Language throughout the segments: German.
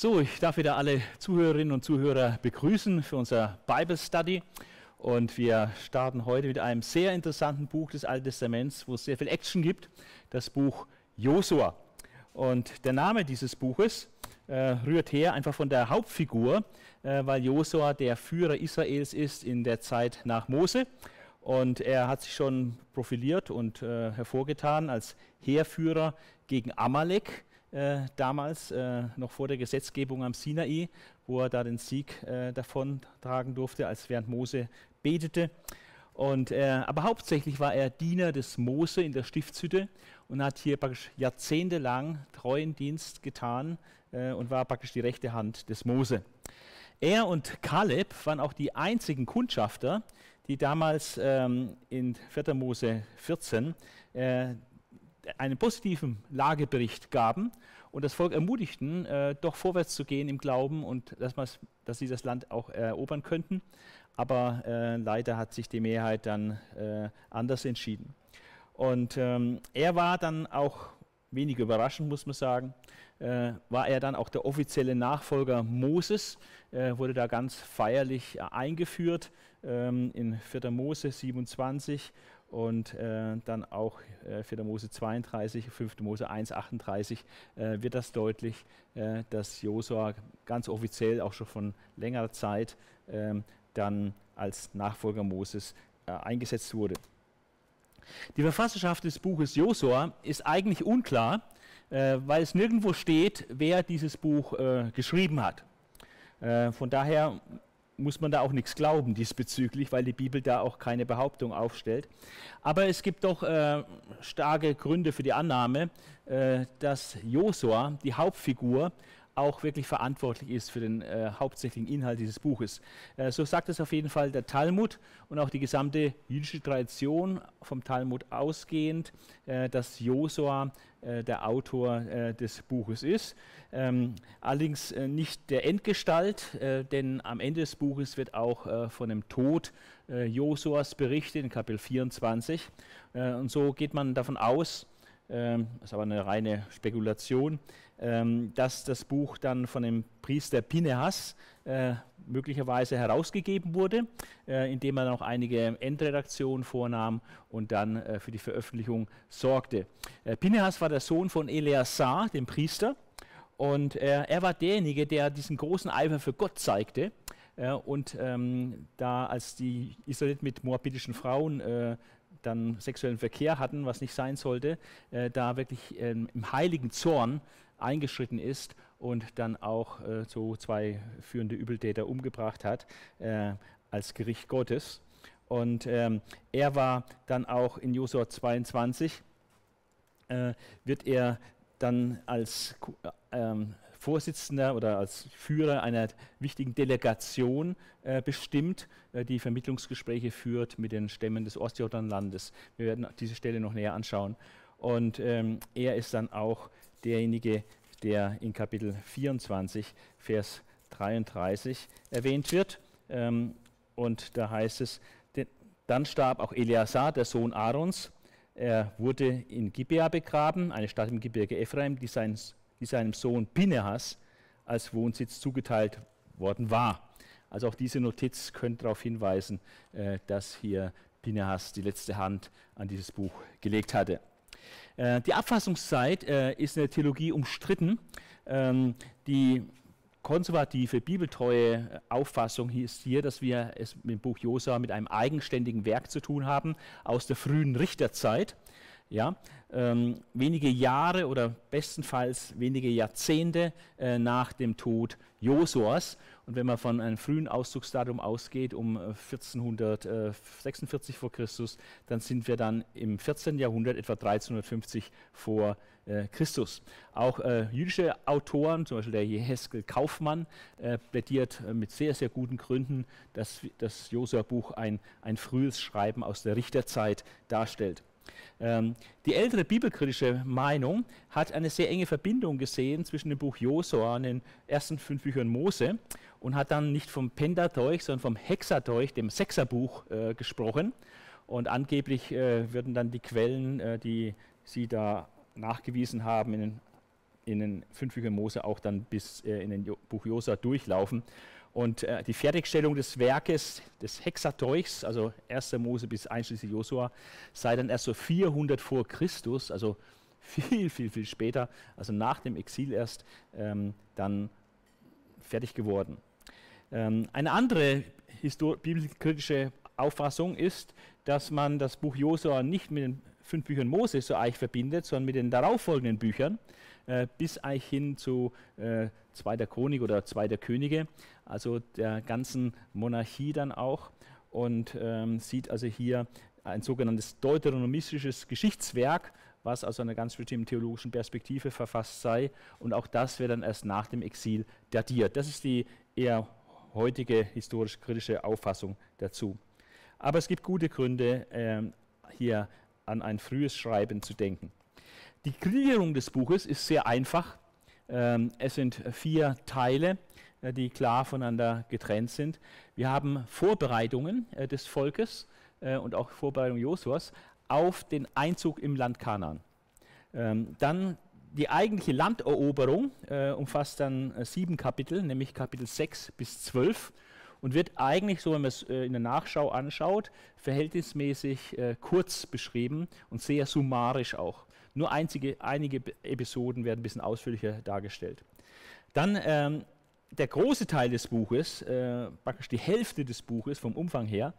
So, ich darf wieder alle Zuhörerinnen und Zuhörer begrüßen für unser Bible Study. Und wir starten heute mit einem sehr interessanten Buch des Alten Testaments, wo es sehr viel Action gibt, das Buch Josua. Und der Name dieses Buches rührt her einfach von der Hauptfigur, weil Josua der Führer Israels ist in der Zeit nach Mose. Und er hat sich schon profiliert und hervorgetan als Heerführer gegen Amalek. Damals, noch vor der Gesetzgebung am Sinai, wo er da den Sieg davontragen durfte, als während Mose betete. Und, aber hauptsächlich war er Diener des Mose in der Stiftshütte und hat hier praktisch jahrzehntelang treuen Dienst getan und war praktisch die rechte Hand des Mose. Er und Kaleb waren auch die einzigen Kundschafter, die damals in 4. Mose 14 einen positiven Lagebericht gaben und das Volk ermutigten, doch vorwärts zu gehen im Glauben und dass sie das Land auch erobern könnten. Aber leider hat sich die Mehrheit dann anders entschieden. Und er war dann auch, wenig überraschend muss man sagen, war er dann auch der offizielle Nachfolger Moses, wurde da ganz feierlich eingeführt in 4. Mose 27. Und dann auch 4. Mose 32, 5. Mose 1, 38 wird das deutlich, dass Josua ganz offiziell auch schon von längerer Zeit dann als Nachfolger Moses eingesetzt wurde. Die Verfasserschaft des Buches Josua ist eigentlich unklar, weil es nirgendwo steht, wer dieses Buch geschrieben hat. Von daher muss man da auch nichts glauben diesbezüglich, weil die Bibel da auch keine Behauptung aufstellt. Aber es gibt doch starke Gründe für die Annahme, dass Josua, die Hauptfigur, auch wirklich verantwortlich ist für den hauptsächlichen Inhalt dieses Buches. So sagt es auf jeden Fall der Talmud und auch die gesamte jüdische Tradition vom Talmud ausgehend, dass Josua der Autor des Buches ist. Allerdings nicht der Endgestalt, denn am Ende des Buches wird auch von dem Tod Josuas berichtet, in Kapitel 24. Und so geht man davon aus, das ist aber eine reine Spekulation, dass das Buch dann von dem Priester Pinehas möglicherweise herausgegeben wurde, indem er noch einige Endredaktionen vornahm und dann für die Veröffentlichung sorgte. Pinehas war der Sohn von Eleazar, dem Priester, und er war derjenige, der diesen großen Eifer für Gott zeigte. Und da als die Israeliten mit moabitischen Frauen dann sexuellen Verkehr hatten, was nicht sein sollte, da wirklich im heiligen Zorn eingeschritten ist und dann auch so zwei führende Übeltäter umgebracht hat als Gericht Gottes. Und er war dann auch in Josua 22, wird er dann als Vorsitzender oder als Führer einer wichtigen Delegation bestimmt, die Vermittlungsgespräche führt mit den Stämmen des Ostjordanlandes. Wir werden diese Stelle noch näher anschauen. Und er ist dann auch derjenige, der in Kapitel 24, Vers 33 erwähnt wird. Und da heißt es, dann starb auch Eleazar, der Sohn Aarons. Er wurde in Gibea begraben, eine Stadt im Gebirge Ephraim, die seinem Sohn Pinehas als Wohnsitz zugeteilt worden war. Also auch diese Notiz könnte darauf hinweisen, dass hier Pinehas die letzte Hand an dieses Buch gelegt hatte. Die Abfassungszeit ist in der Theologie umstritten. Die konservative, bibeltreue Auffassung ist hier, dass wir es mit dem Buch Josua mit einem eigenständigen Werk zu tun haben, aus der frühen Richterzeit. Ja, wenige Jahre oder bestenfalls wenige Jahrzehnte nach dem Tod Josuas. Und wenn man von einem frühen Auszugsdatum ausgeht, um 1446 vor Christus, dann sind wir dann im 14. Jahrhundert, etwa 1350 vor Christus. Auch jüdische Autoren, zum Beispiel der Jeheskel Kaufmann, plädiert mit sehr, sehr guten Gründen, dass das Josua-Buch ein frühes Schreiben aus der Richterzeit darstellt. Die ältere bibelkritische Meinung hat eine sehr enge Verbindung gesehen zwischen dem Buch Josua und den ersten 5 Büchern Mose und hat dann nicht vom Pentateuch, sondern vom Hexateuch, dem 6er-Buch, gesprochen. Und angeblich würden dann die Quellen, die sie da nachgewiesen haben, in den in den 5 Büchern Mose auch dann bis in den Buch Josua durchlaufen. Und die Fertigstellung des Werkes des Hexateuchs, also 1. Mose bis einschließlich Josua, sei dann erst so 400 vor Christus, also viel, viel, viel später, also nach dem Exil erst, dann fertig geworden. Eine andere bibelkritische Auffassung ist, dass man das Buch Josua nicht mit den 5 Büchern Mose so eigentlich verbindet, sondern mit den darauffolgenden Büchern, bis eigentlich hin zu 2. Chronik oder 2. Könige, also der ganzen Monarchie dann auch, und sieht also hier ein sogenanntes deuteronomistisches Geschichtswerk, was aus einer ganz bestimmten theologischen Perspektive verfasst sei, und auch das wird dann erst nach dem Exil datiert. Das ist die eher heutige historisch-kritische Auffassung dazu. Aber es gibt gute Gründe, hier an ein frühes Schreiben zu denken. Die Gliederung des Buches ist sehr einfach. Es sind 4 Teile, die klar voneinander getrennt sind. Wir haben Vorbereitungen des Volkes und auch Vorbereitungen Josuas auf den Einzug im Land Kanaan. Dann die eigentliche Landeroberung umfasst dann 7 Kapitel, nämlich Kapitel 6 bis 12. Und wird eigentlich, so wenn man es in der Nachschau anschaut, verhältnismäßig kurz beschrieben und sehr summarisch auch. Nur einige Episoden werden ein bisschen ausführlicher dargestellt. Dann der große Teil des Buches, praktisch die Hälfte des Buches vom Umfang her,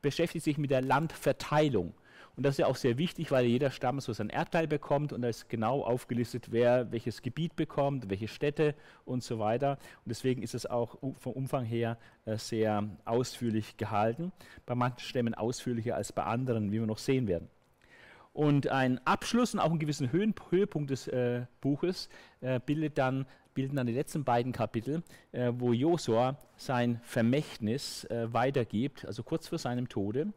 beschäftigt sich mit der Landverteilung. Und das ist ja auch sehr wichtig, weil jeder Stamm so seinen Erbteil bekommt, und da ist genau aufgelistet, wer welches Gebiet bekommt, welche Städte und so weiter. Und deswegen ist es auch vom Umfang her sehr ausführlich gehalten. Bei manchen Stämmen ausführlicher als bei anderen, wie wir noch sehen werden. Und ein Abschluss und auch einen gewissen Höhepunkt des Buches bilden dann die letzten beiden Kapitel, wo Josua sein Vermächtnis weitergibt, also kurz vor seinem Tode,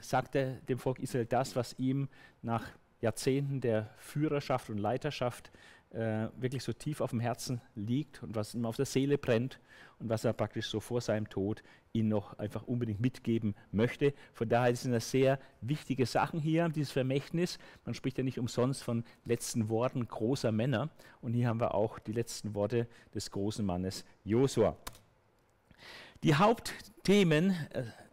sagt er dem Volk Israel das, was ihm nach Jahrzehnten der Führerschaft und Leiterschaft wirklich so tief auf dem Herzen liegt und was ihm auf der Seele brennt und was er praktisch so vor seinem Tod ihn noch einfach unbedingt mitgeben möchte. Von daher sind das sehr wichtige Sachen hier, dieses Vermächtnis. Man spricht ja nicht umsonst von letzten Worten großer Männer, und hier haben wir auch die letzten Worte des großen Mannes Josua. Die Hauptthemen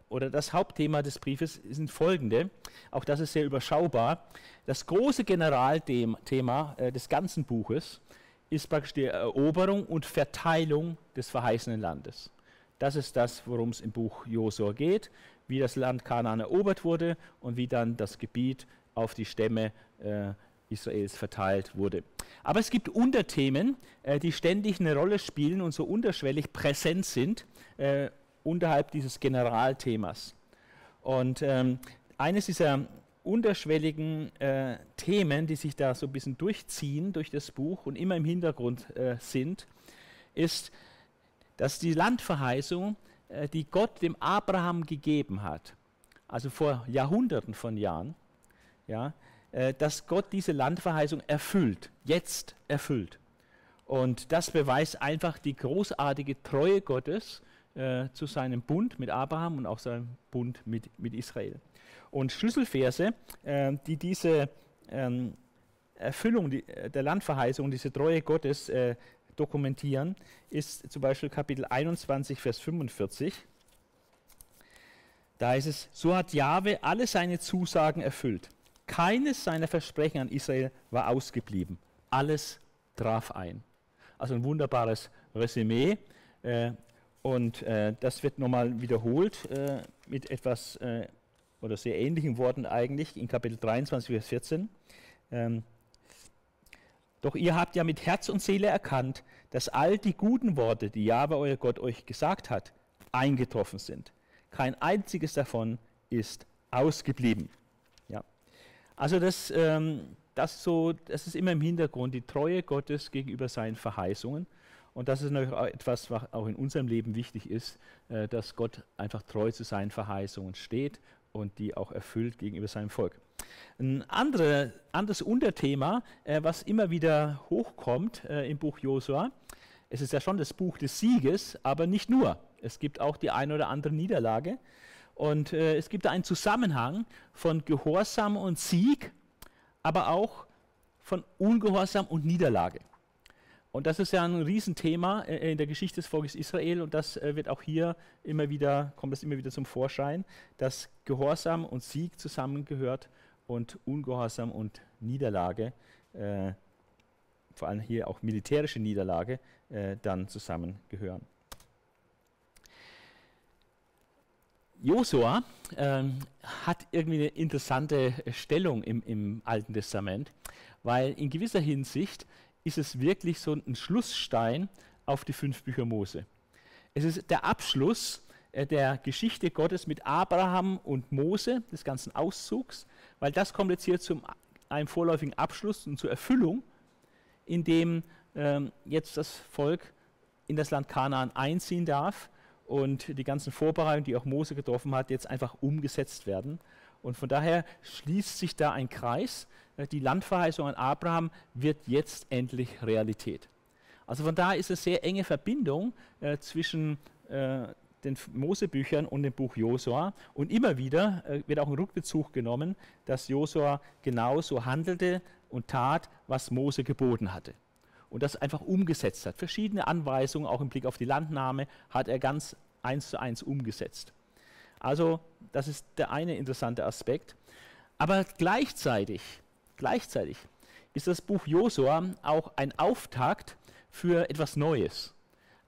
oder das Hauptthema des Briefes sind folgende, auch das ist sehr überschaubar. Das große Generalthema des ganzen Buches ist praktisch die Eroberung und Verteilung des verheißenen Landes. Das ist das, worum es im Buch Josua geht, wie das Land Kanaan erobert wurde und wie dann das Gebiet auf die Stämme Israels verteilt wurde. Aber es gibt Unterthemen, die ständig eine Rolle spielen und so unterschwellig präsent sind, unterhalb dieses Generalthemas. Und eines dieser unterschwelligen Themen, die sich da so ein bisschen durchziehen durch das Buch und immer im Hintergrund sind, ist, dass die Landverheißung, die Gott dem Abraham gegeben hat, also vor Jahrhunderten von Jahren, ja, dass Gott diese Landverheißung erfüllt, jetzt erfüllt. Und das beweist einfach die großartige Treue Gottes zu seinem Bund mit Abraham und auch seinem Bund mit Israel. Und Schlüsselverse, die diese Erfüllung der Landverheißung, diese Treue Gottes dokumentieren, ist zum Beispiel Kapitel 21, Vers 45. Da heißt es, so hat Jahwe alle seine Zusagen erfüllt. Keines seiner Versprechen an Israel war ausgeblieben. Alles traf ein. Also ein wunderbares Resümee. Und das wird nochmal wiederholt mit etwas oder sehr ähnlichen Worten eigentlich in Kapitel 23, Vers 14. Doch ihr habt ja mit Herz und Seele erkannt, dass all die guten Worte, die Jahwe, euer Gott, euch gesagt hat, eingetroffen sind. Kein einziges davon ist ausgeblieben. Ja. Also das ist immer im Hintergrund, die Treue Gottes gegenüber seinen Verheißungen. Und das ist natürlich auch etwas, was auch in unserem Leben wichtig ist, dass Gott einfach treu zu seinen Verheißungen steht und die auch erfüllt gegenüber seinem Volk. Ein anderes Unterthema, was immer wieder hochkommt im Buch Josua, es ist ja schon das Buch des Sieges, aber nicht nur. Es gibt auch die eine oder andere Niederlage. Und es gibt da einen Zusammenhang von Gehorsam und Sieg, aber auch von Ungehorsam und Niederlage. Und das ist ja ein Riesenthema in der Geschichte des Volkes Israel, und das wird auch hier immer wieder, kommt das immer wieder zum Vorschein, dass Gehorsam und Sieg zusammengehört und Ungehorsam und Niederlage, vor allem hier auch militärische Niederlage, dann zusammengehören. Josua hat irgendwie eine interessante Stellung im Alten Testament, weil in gewisser Hinsicht ist es wirklich so ein Schlussstein auf die 5 Bücher Mose. Es ist der Abschluss der Geschichte Gottes mit Abraham und Mose, des ganzen Auszugs, weil das kommt jetzt hier zu einem vorläufigen Abschluss und zur Erfüllung, in dem jetzt das Volk in das Land Kanaan einziehen darf und die ganzen Vorbereitungen, die auch Mose getroffen hat, jetzt einfach umgesetzt werden. Und von daher schließt sich da ein Kreis. Die Landverheißung an Abraham wird jetzt endlich Realität. Also von daher ist es eine sehr enge Verbindung zwischen den Mosebüchern und dem Buch Josua. Und immer wieder wird auch ein Rückbezug genommen, dass Josua genauso handelte und tat, was Mose geboten hatte. Und das einfach umgesetzt hat. Verschiedene Anweisungen, auch im Blick auf die Landnahme, hat er ganz 1:1 umgesetzt. Also das ist der eine interessante Aspekt. Aber gleichzeitig ist das Buch Josua auch ein Auftakt für etwas Neues.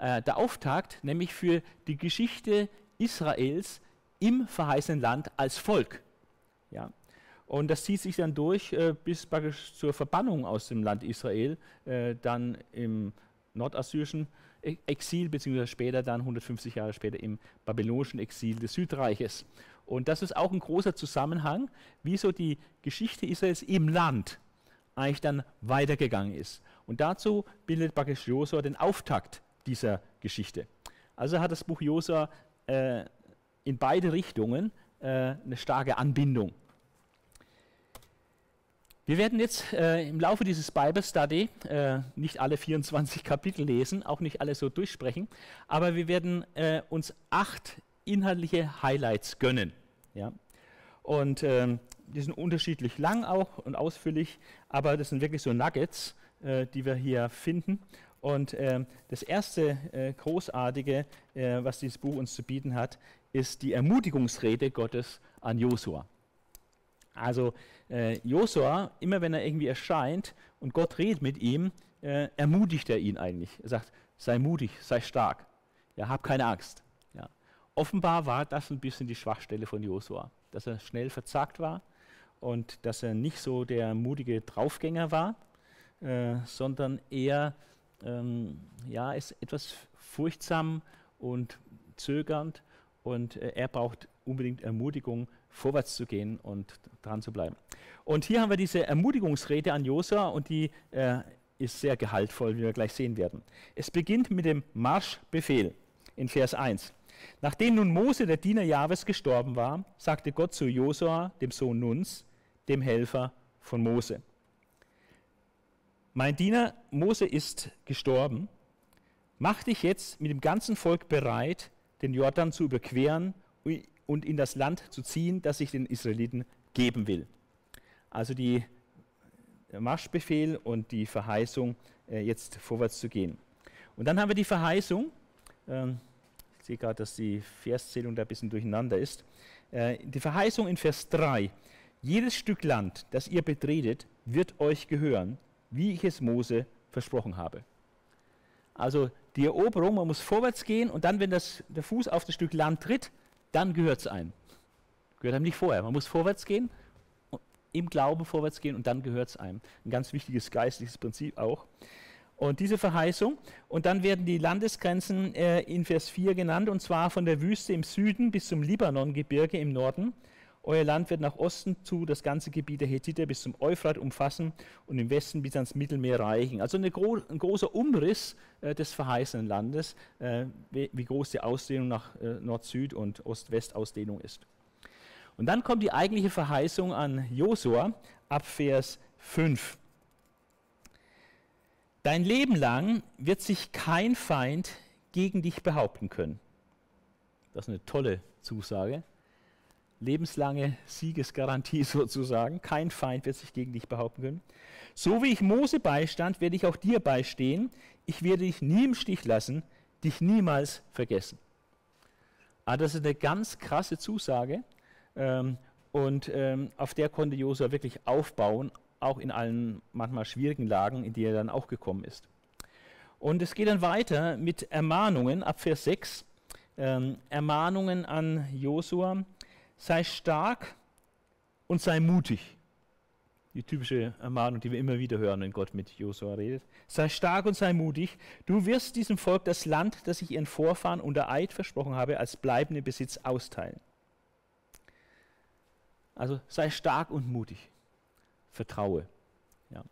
Der Auftakt nämlich für die Geschichte Israels im verheißenen Land als Volk. Ja. Und das zieht sich dann durch bis zur Verbannung aus dem Land Israel, dann im nordassyrischen Exil, beziehungsweise später dann 150 Jahre später im babylonischen Exil des Südreiches. Und das ist auch ein großer Zusammenhang, wie so die Geschichte Israels im Land eigentlich dann weitergegangen ist. Und dazu bildet praktisch Josua den Auftakt dieser Geschichte. Also hat das Buch Josua in beide Richtungen eine starke Anbindung. Wir werden jetzt im Laufe dieses Bible Study nicht alle 24 Kapitel lesen, auch nicht alle so durchsprechen, aber wir werden uns 8 inhaltliche Highlights gönnen. Ja? Und die sind unterschiedlich lang auch und ausführlich, aber das sind wirklich so Nuggets, die wir hier finden. Und das erste Großartige, was dieses Buch uns zu bieten hat, ist die Ermutigungsrede Gottes an Josua. Also Josua, immer wenn er irgendwie erscheint und Gott redet mit ihm, ermutigt er ihn eigentlich. Er sagt, sei mutig, sei stark, ja, hab keine Angst. Ja. Offenbar war das ein bisschen die Schwachstelle von Josua, dass er schnell verzagt war und dass er nicht so der mutige Draufgänger war, sondern eher ja, ist etwas furchtsam und zögernd, und er braucht unbedingt Ermutigung, vorwärts zu gehen und dran zu bleiben. Und hier haben wir diese Ermutigungsrede an Josua, und die ist sehr gehaltvoll, wie wir gleich sehen werden. Es beginnt mit dem Marschbefehl in Vers 1. Nachdem nun Mose, der Diener Jahwes, gestorben war, sagte Gott zu Josua, dem Sohn Nuns, dem Helfer von Mose: Mein Diener Mose ist gestorben. Mach dich jetzt mit dem ganzen Volk bereit, den Jordan zu überqueren und in das Land zu ziehen, das ich den Israeliten geben will. Also der Marschbefehl und die Verheißung, jetzt vorwärts zu gehen. Und dann haben wir die Verheißung, ich sehe gerade, dass die Verszählung da ein bisschen durcheinander ist, die Verheißung in Vers 3, jedes Stück Land, das ihr betretet, wird euch gehören, wie ich es Mose versprochen habe. Also die Eroberung, man muss vorwärts gehen, und dann, wenn der Fuß auf das Stück Land tritt, dann gehört es einem. Gehört einem nicht vorher. Man muss vorwärts gehen, im Glauben vorwärts gehen, und dann gehört es einem. Ein ganz wichtiges geistliches Prinzip auch. Und diese Verheißung, und dann werden die Landesgrenzen in Vers 4 genannt, und zwar von der Wüste im Süden bis zum Libanongebirge im Norden. Euer Land wird nach Osten zu das ganze Gebiet der Hethiter bis zum Euphrat umfassen und im Westen bis ans Mittelmeer reichen. Also ein großer Umriss des verheißenen Landes, wie groß die Ausdehnung nach Nord-Süd und Ost-West-Ausdehnung ist. Und dann kommt die eigentliche Verheißung an Josua ab Vers 5. Dein Leben lang wird sich kein Feind gegen dich behaupten können. Das ist eine tolle Zusage. Lebenslange Siegesgarantie sozusagen. Kein Feind wird sich gegen dich behaupten können. So wie ich Mose beistand, werde ich auch dir beistehen. Ich werde dich nie im Stich lassen, dich niemals vergessen. Ah, das ist eine ganz krasse Zusage auf der konnte Josua wirklich aufbauen, auch in allen manchmal schwierigen Lagen, in die er dann auch gekommen ist. Und es geht dann weiter mit Ermahnungen, ab Vers 6, Ermahnungen an Josua, sei stark und sei mutig. Die typische Ermahnung, die wir immer wieder hören, wenn Gott mit Josua redet. Sei stark und sei mutig, du wirst diesem Volk das Land, das ich ihren Vorfahren unter Eid versprochen habe, als bleibenden Besitz austeilen. Also sei stark und mutig, vertraue. Ja.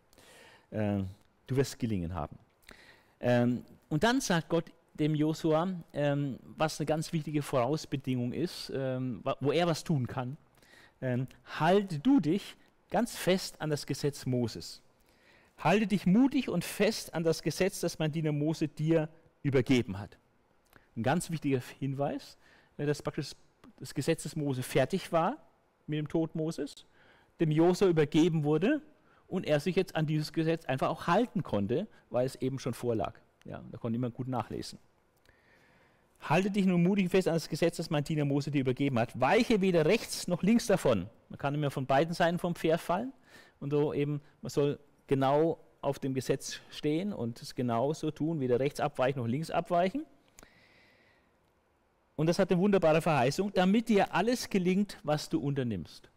Du wirst gelingen haben. Und dann sagt Gott dem Josua, was eine ganz wichtige Vorausbedingung ist, wo er was tun kann, halte du dich ganz fest an das Gesetz Moses. Halte dich mutig und fest an das Gesetz, das mein Diener Mose dir übergeben hat. Ein ganz wichtiger Hinweis, dass praktisch das Gesetz des Mose fertig war mit dem Tod Moses, dem Josua übergeben wurde und er sich jetzt an dieses Gesetz einfach auch halten konnte, weil es eben schon vorlag. Ja, da konnte man gut nachlesen. Halte dich nur mutig fest an das Gesetz, das mein Diener Mose dir übergeben hat. Weiche weder rechts noch links davon. Man kann immer von beiden Seiten vom Pferd fallen. Und so eben, man soll genau auf dem Gesetz stehen und es genauso tun, weder rechts abweichen noch links abweichen. Und das hat eine wunderbare Verheißung, damit dir alles gelingt, was du unternimmst.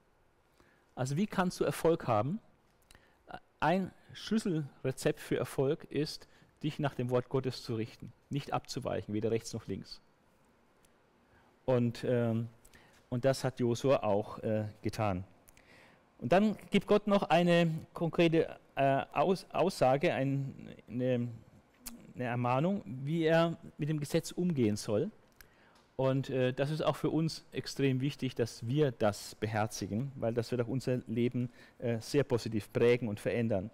Also wie kannst du Erfolg haben? Ein Schlüsselrezept für Erfolg ist, dich nach dem Wort Gottes zu richten, nicht abzuweichen, weder rechts noch links. Und das hat Josua auch getan. Und dann gibt Gott noch eine konkrete Aussage, eine Ermahnung, wie er mit dem Gesetz umgehen soll. Und das ist auch für uns extrem wichtig, dass wir das beherzigen, weil das wird auch unser Leben sehr positiv prägen und verändern.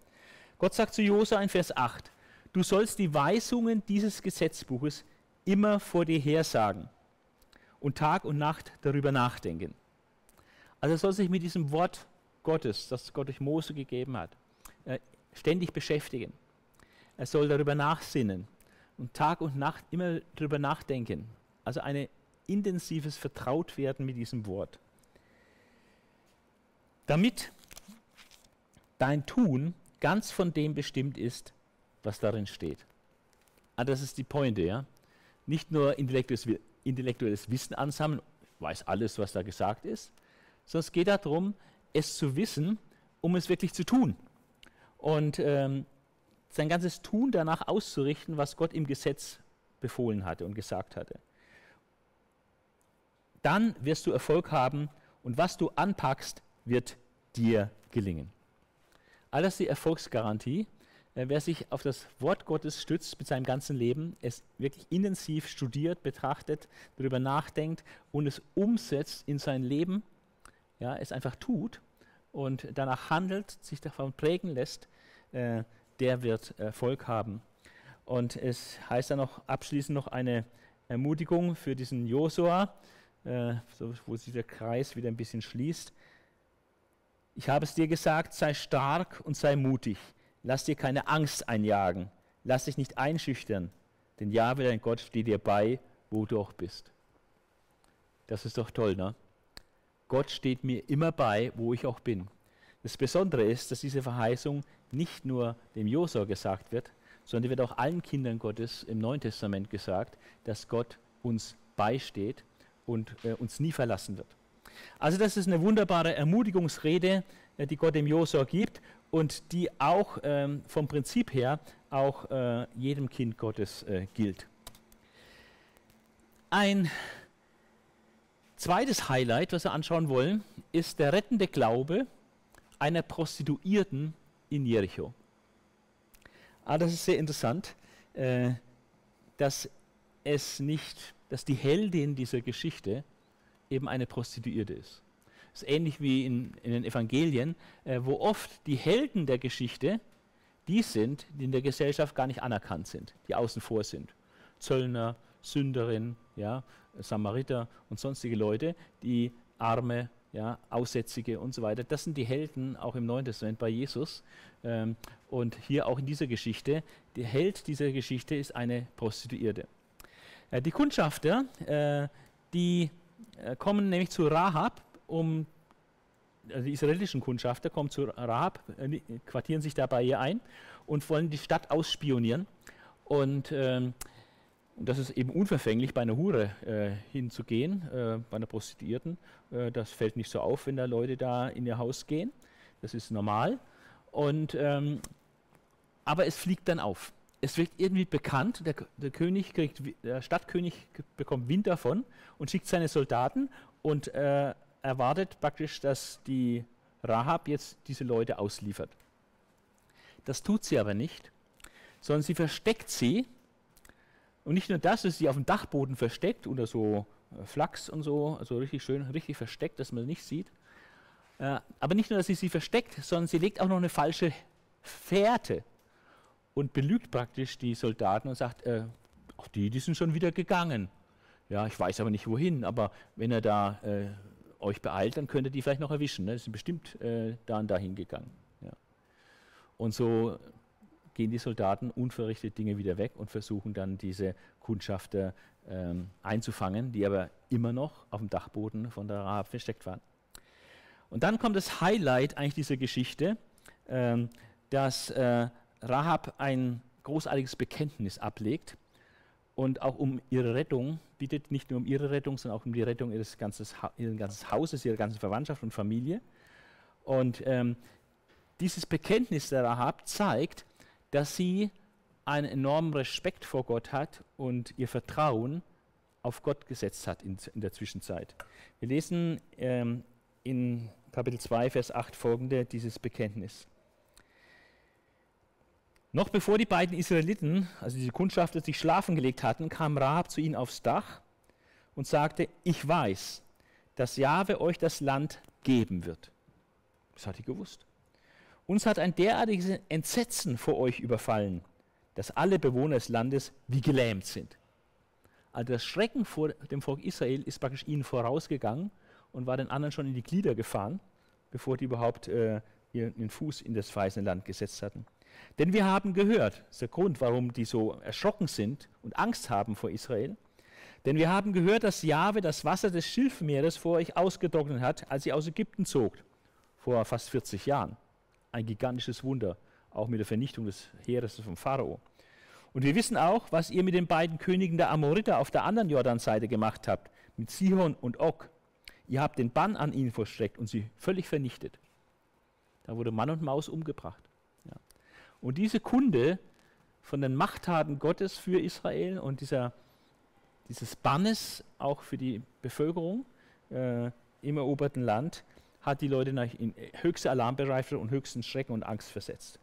Gott sagt zu Josua in Vers 8, du sollst die Weisungen dieses Gesetzbuches immer vor dir hersagen und Tag und Nacht darüber nachdenken. Also er soll sich mit diesem Wort Gottes, das Gott durch Mose gegeben hat, ständig beschäftigen. Er soll darüber nachsinnen und Tag und Nacht immer darüber nachdenken. Also ein intensives Vertrautwerden mit diesem Wort. Damit dein Tun ganz von dem bestimmt ist, was darin steht. Ah, das ist die Pointe, ja. Nicht nur intellektuelles Wissen ansammeln, ich weiß alles, was da gesagt ist, sondern es geht darum, es zu wissen, um es wirklich zu tun. Und sein ganzes Tun danach auszurichten, was Gott im Gesetz befohlen hatte und gesagt hatte. Dann wirst du Erfolg haben und was du anpackst, wird dir gelingen. All das ist die Erfolgsgarantie. Wer sich auf das Wort Gottes stützt mit seinem ganzen Leben, es wirklich intensiv studiert, betrachtet, darüber nachdenkt und es umsetzt in sein Leben, ja, es einfach tut und danach handelt, sich davon prägen lässt, der wird Erfolg haben. Und es heißt dann noch abschließend noch eine Ermutigung für diesen Josua, wo sich der Kreis wieder ein bisschen schließt. Ich habe es dir gesagt, sei stark und sei mutig. Lass dir keine Angst einjagen, lass dich nicht einschüchtern, denn Jahwe, dein Gott, steht dir bei, wo du auch bist. Das ist doch toll, ne? Gott steht mir immer bei, wo ich auch bin. Das Besondere ist, dass diese Verheißung nicht nur dem Josua gesagt wird, sondern wird auch allen Kindern Gottes im Neuen Testament gesagt, dass Gott uns beisteht und uns nie verlassen wird. Also das ist eine wunderbare Ermutigungsrede, die Gott dem Josua gibt, und die auch vom Prinzip her auch jedem Kind Gottes gilt. Ein zweites Highlight, was wir anschauen wollen, ist der rettende Glaube einer Prostituierten in Jericho. Ah, das ist sehr interessant, dass die Heldin dieser Geschichte eben eine Prostituierte ist. Das ist ähnlich wie in den Evangelien, wo oft die Helden der Geschichte die sind, die in der Gesellschaft gar nicht anerkannt sind, die außen vor sind. Zöllner, Sünderin, ja, Samariter und sonstige Leute, die Arme, ja, Aussätzige und so weiter. Das sind die Helden auch im Neuen Testament bei Jesus. Und hier auch in dieser Geschichte, der Held dieser Geschichte ist eine Prostituierte. Die Kundschafter, die kommen nämlich zu Rahab, also die israelischen Kundschafter kommen zu Rahab, quartieren sich da bei ihr ein und wollen die Stadt ausspionieren. Und das ist eben unverfänglich, bei einer Hure hinzugehen, bei einer Prostituierten. Das fällt nicht so auf, wenn da Leute da in ihr Haus gehen. Das ist normal. Und, aber es fliegt dann auf. Es wird irgendwie bekannt, der Stadtkönig bekommt Wind davon und schickt seine Soldaten und erwartet praktisch, dass die Rahab jetzt diese Leute ausliefert. Das tut sie aber nicht, sondern sie versteckt sie. Und nicht nur das, ist sie auf dem Dachboden versteckt unter so Flachs und so, also richtig schön, richtig versteckt, dass man sie nicht sieht. Aber nicht nur, dass sie sie versteckt, sondern sie legt auch noch eine falsche Fährte und belügt praktisch die Soldaten und sagt, auch die sind schon wieder gegangen. Ja, ich weiß aber nicht wohin, aber wenn ihr da euch beeilt, dann könnt ihr die vielleicht noch erwischen. Ne? Die sind bestimmt da und da hingegangen. Ja. Und so gehen die Soldaten unverrichtet Dinge wieder weg und versuchen dann diese Kundschafter einzufangen, die aber immer noch auf dem Dachboden von der Rahab versteckt waren. Und dann kommt das Highlight eigentlich dieser Geschichte, dass Rahab ein großartiges Bekenntnis ablegt und auch um ihre Rettung bittet, nicht nur um ihre Rettung, sondern auch um die Rettung ihres ganzen Hauses, ihrer ganzen Verwandtschaft und Familie. Und dieses Bekenntnis der Rahab zeigt, dass sie einen enormen Respekt vor Gott hat und ihr Vertrauen auf Gott gesetzt hat in der Zwischenzeit. Wir lesen in Kapitel 2, Vers 8 folgende, dieses Bekenntnis. Noch bevor die beiden Israeliten, also diese Kundschafter, sich schlafen gelegt hatten, kam Rahab zu ihnen aufs Dach und sagte, ich weiß, dass Jahwe euch das Land geben wird. Das hat sie gewusst. Uns hat ein derartiges Entsetzen vor euch überfallen, dass alle Bewohner des Landes wie gelähmt sind. Also das Schrecken vor dem Volk Israel ist praktisch ihnen vorausgegangen und war den anderen schon in die Glieder gefahren, bevor die überhaupt ihren Fuß in das verheißene Land gesetzt hatten. Denn wir haben gehört, das ist der Grund, warum die so erschrocken sind und Angst haben vor Israel, denn wir haben gehört, dass Jahwe das Wasser des Schilfmeeres vor euch ausgetrocknet hat, als ihr aus Ägypten zogt, vor fast 40 Jahren. Ein gigantisches Wunder, auch mit der Vernichtung des Heeres vom Pharao. Und wir wissen auch, was ihr mit den beiden Königen der Amoriter auf der anderen Jordanseite gemacht habt, mit Sihon und Og. Ihr habt den Bann an ihnen vollstreckt und sie völlig vernichtet. Da wurde Mann und Maus umgebracht. Ja. Und diese Kunde von den Machttaten Gottes für Israel und dieses Bannes auch für die Bevölkerung im eroberten Land, hat die Leute in höchste Alarmbereitschaft und höchsten Schrecken und Angst versetzt.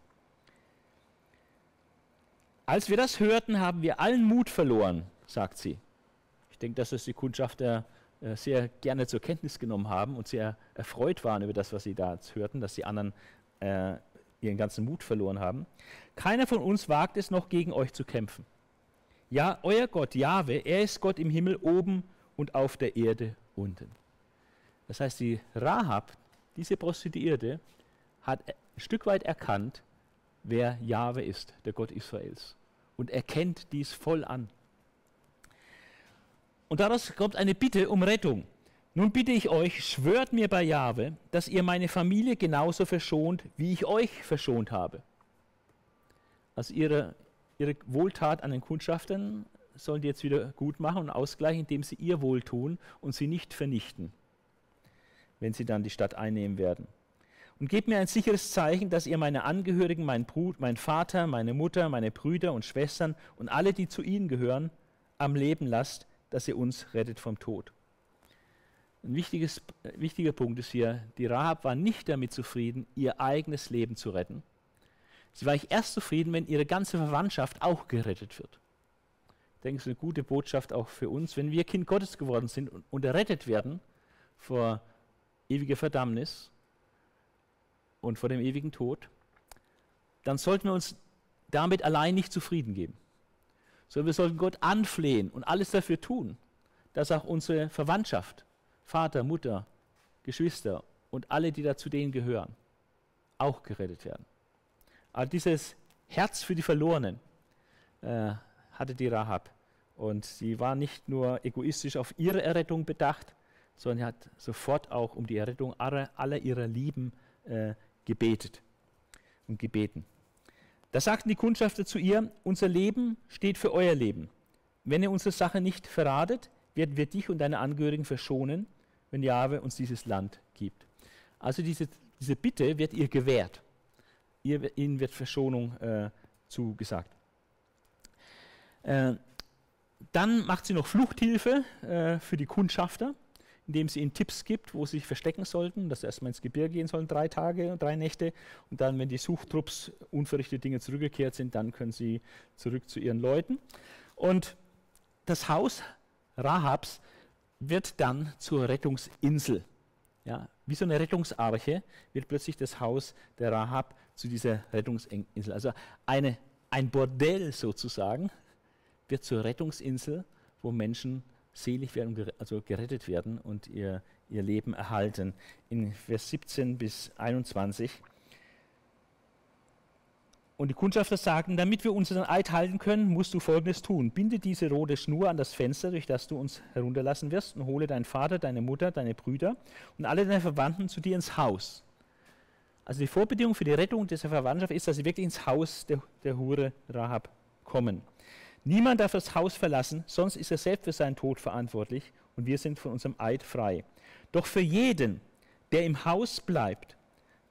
Als wir das hörten, haben wir allen Mut verloren, sagt sie. Ich denke, dass das die Kundschafter sehr gerne zur Kenntnis genommen haben und sehr erfreut waren über das, was sie da hörten, dass die anderen ihren ganzen Mut verloren haben. Keiner von uns wagt es noch, gegen euch zu kämpfen. Ja, euer Gott, Jahwe, er ist Gott im Himmel oben und auf der Erde unten. Das heißt, die Rahab, diese Prostituierte, hat ein Stück weit erkannt, wer Jahwe ist, der Gott Israels. Und erkennt dies voll an. Und daraus kommt eine Bitte um Rettung. Nun bitte ich euch, schwört mir bei Jahwe, dass ihr meine Familie genauso verschont, wie ich euch verschont habe. Also ihre Wohltat an den Kundschaftern sollen die jetzt wieder gut machen und ausgleichen, indem sie ihr wohltun und sie nicht vernichten, wenn sie dann die Stadt einnehmen werden. Und gebt mir ein sicheres Zeichen, dass ihr meine Angehörigen, meinen Bruder, meinen Vater, meine Mutter, meine Brüder und Schwestern und alle, die zu ihnen gehören, am Leben lasst, dass ihr uns rettet vom Tod. Ein wichtiger Punkt ist hier, die Rahab war nicht damit zufrieden, ihr eigenes Leben zu retten. Sie war erst zufrieden, wenn ihre ganze Verwandtschaft auch gerettet wird. Ich denke, es ist eine gute Botschaft auch für uns, wenn wir Kind Gottes geworden sind und errettet werden vor ewige Verdammnis und vor dem ewigen Tod, dann sollten wir uns damit allein nicht zufrieden geben. Sondern wir sollten Gott anflehen und alles dafür tun, dass auch unsere Verwandtschaft, Vater, Mutter, Geschwister und alle, die dazu denen gehören, auch gerettet werden. Aber dieses Herz für die Verlorenen hatte die Rahab. Und sie war nicht nur egoistisch auf ihre Errettung bedacht, sondern hat sofort auch um die Errettung aller ihrer Lieben gebetet und gebeten. Da sagten die Kundschafter zu ihr, unser Leben steht für euer Leben. Wenn ihr unsere Sache nicht verratet, werden wir dich und deine Angehörigen verschonen, wenn Jahwe uns dieses Land gibt. Also diese Bitte wird ihr gewährt. Ihnen wird Verschonung zugesagt. Dann macht sie noch Fluchthilfe für die Kundschafter, indem sie ihnen Tipps gibt, wo sie sich verstecken sollten, dass sie erstmal ins Gebirge gehen sollen, 3 Tage und 3 Nächte. Und dann, wenn die Suchtrupps unverrichtete Dinge zurückgekehrt sind, dann können sie zurück zu ihren Leuten. Und das Haus Rahabs wird dann zur Rettungsinsel. Ja, wie so eine Rettungsarche wird plötzlich das Haus der Rahab zu dieser Rettungsinsel. Also ein Bordell sozusagen wird zur Rettungsinsel, wo Menschen selig werden, also gerettet werden und ihr Leben erhalten. In Vers 17 bis 21. Und die Kundschafter sagten, damit wir unseren Eid halten können, musst du Folgendes tun. Binde diese rote Schnur an das Fenster, durch das du uns herunterlassen wirst, und hole deinen Vater, deine Mutter, deine Brüder und alle deine Verwandten zu dir ins Haus. Also die Vorbedingung für die Rettung dieser Verwandtschaft ist, dass sie wirklich ins Haus der Hure Rahab kommen. Niemand darf das Haus verlassen, sonst ist er selbst für seinen Tod verantwortlich und wir sind von unserem Eid frei. Doch für jeden, der im Haus bleibt,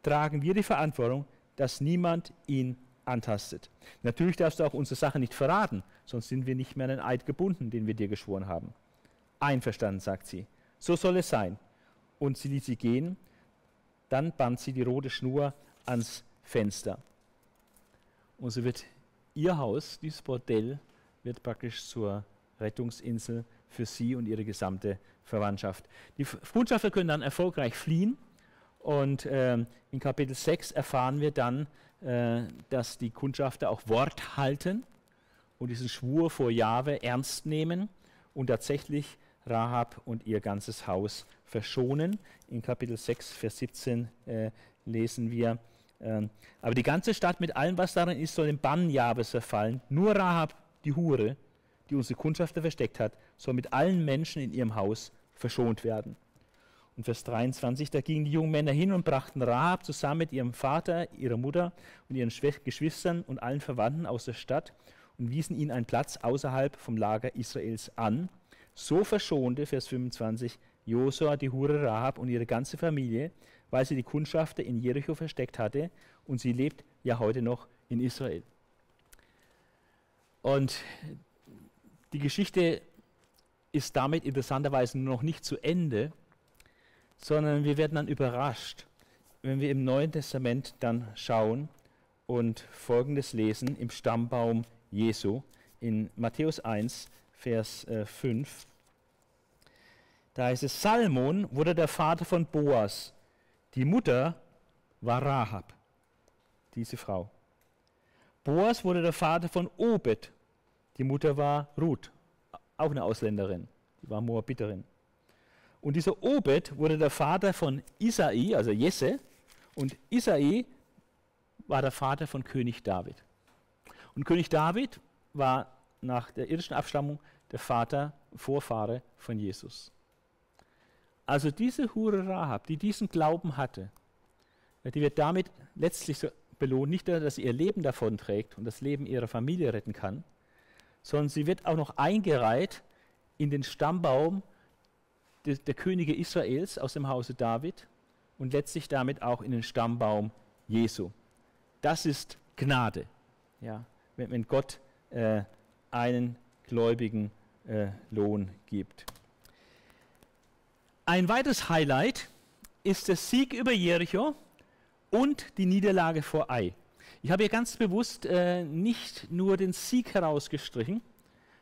tragen wir die Verantwortung, dass niemand ihn antastet. Natürlich darfst du auch unsere Sache nicht verraten, sonst sind wir nicht mehr an den Eid gebunden, den wir dir geschworen haben. Einverstanden, sagt sie. So soll es sein. Und sie ließ sie gehen, dann band sie die rote Schnur ans Fenster. Und so wird ihr Haus, dieses Bordell, wird praktisch zur Rettungsinsel für sie und ihre gesamte Verwandtschaft. Die Kundschafter können dann erfolgreich fliehen. Und in Kapitel 6 erfahren wir dann, dass die Kundschafter auch Wort halten und diesen Schwur vor Jahwe ernst nehmen und tatsächlich Rahab und ihr ganzes Haus verschonen. In Kapitel 6, Vers 17 lesen wir, aber die ganze Stadt mit allem, was darin ist, soll dem Bann Jahwes verfallen. Nur Rahab, die Hure, die unsere Kundschafter versteckt hat, soll mit allen Menschen in ihrem Haus verschont werden. Und Vers 23, da gingen die jungen Männer hin und brachten Rahab zusammen mit ihrem Vater, ihrer Mutter und ihren Geschwistern und allen Verwandten aus der Stadt und wiesen ihnen einen Platz außerhalb vom Lager Israels an. So verschonte, Vers 25, Josua die Hure Rahab und ihre ganze Familie, weil sie die Kundschafter in Jericho versteckt hatte, und sie lebt ja heute noch in Israel. Und die Geschichte ist damit interessanterweise noch nicht zu Ende, sondern wir werden dann überrascht, wenn wir im Neuen Testament dann schauen und Folgendes lesen im Stammbaum Jesu in Matthäus 1, Vers 5. Da heißt es, Salmon wurde der Vater von Boas, die Mutter war Rahab, diese Frau. Boas wurde der Vater von Obed, die Mutter war Ruth, auch eine Ausländerin, die war Moabiterin. Und dieser Obed wurde der Vater von Isai, also Jesse, und Isai war der Vater von König David. Und König David war nach der irdischen Abstammung der Vorfahre von Jesus. Also diese Hure Rahab, die diesen Glauben hatte, die wird damit letztlich so belohnt, nicht nur, dass sie ihr Leben davon trägt und das Leben ihrer Familie retten kann, sondern sie wird auch noch eingereiht in den Stammbaum der Könige Israels aus dem Hause David und letztlich damit auch in den Stammbaum Jesu. Das ist Gnade, ja, wenn Gott einen Gläubigen Lohn gibt. Ein weiteres Highlight ist der Sieg über Jericho und die Niederlage vor Ai. Ich habe hier ganz bewusst nicht nur den Sieg herausgestrichen,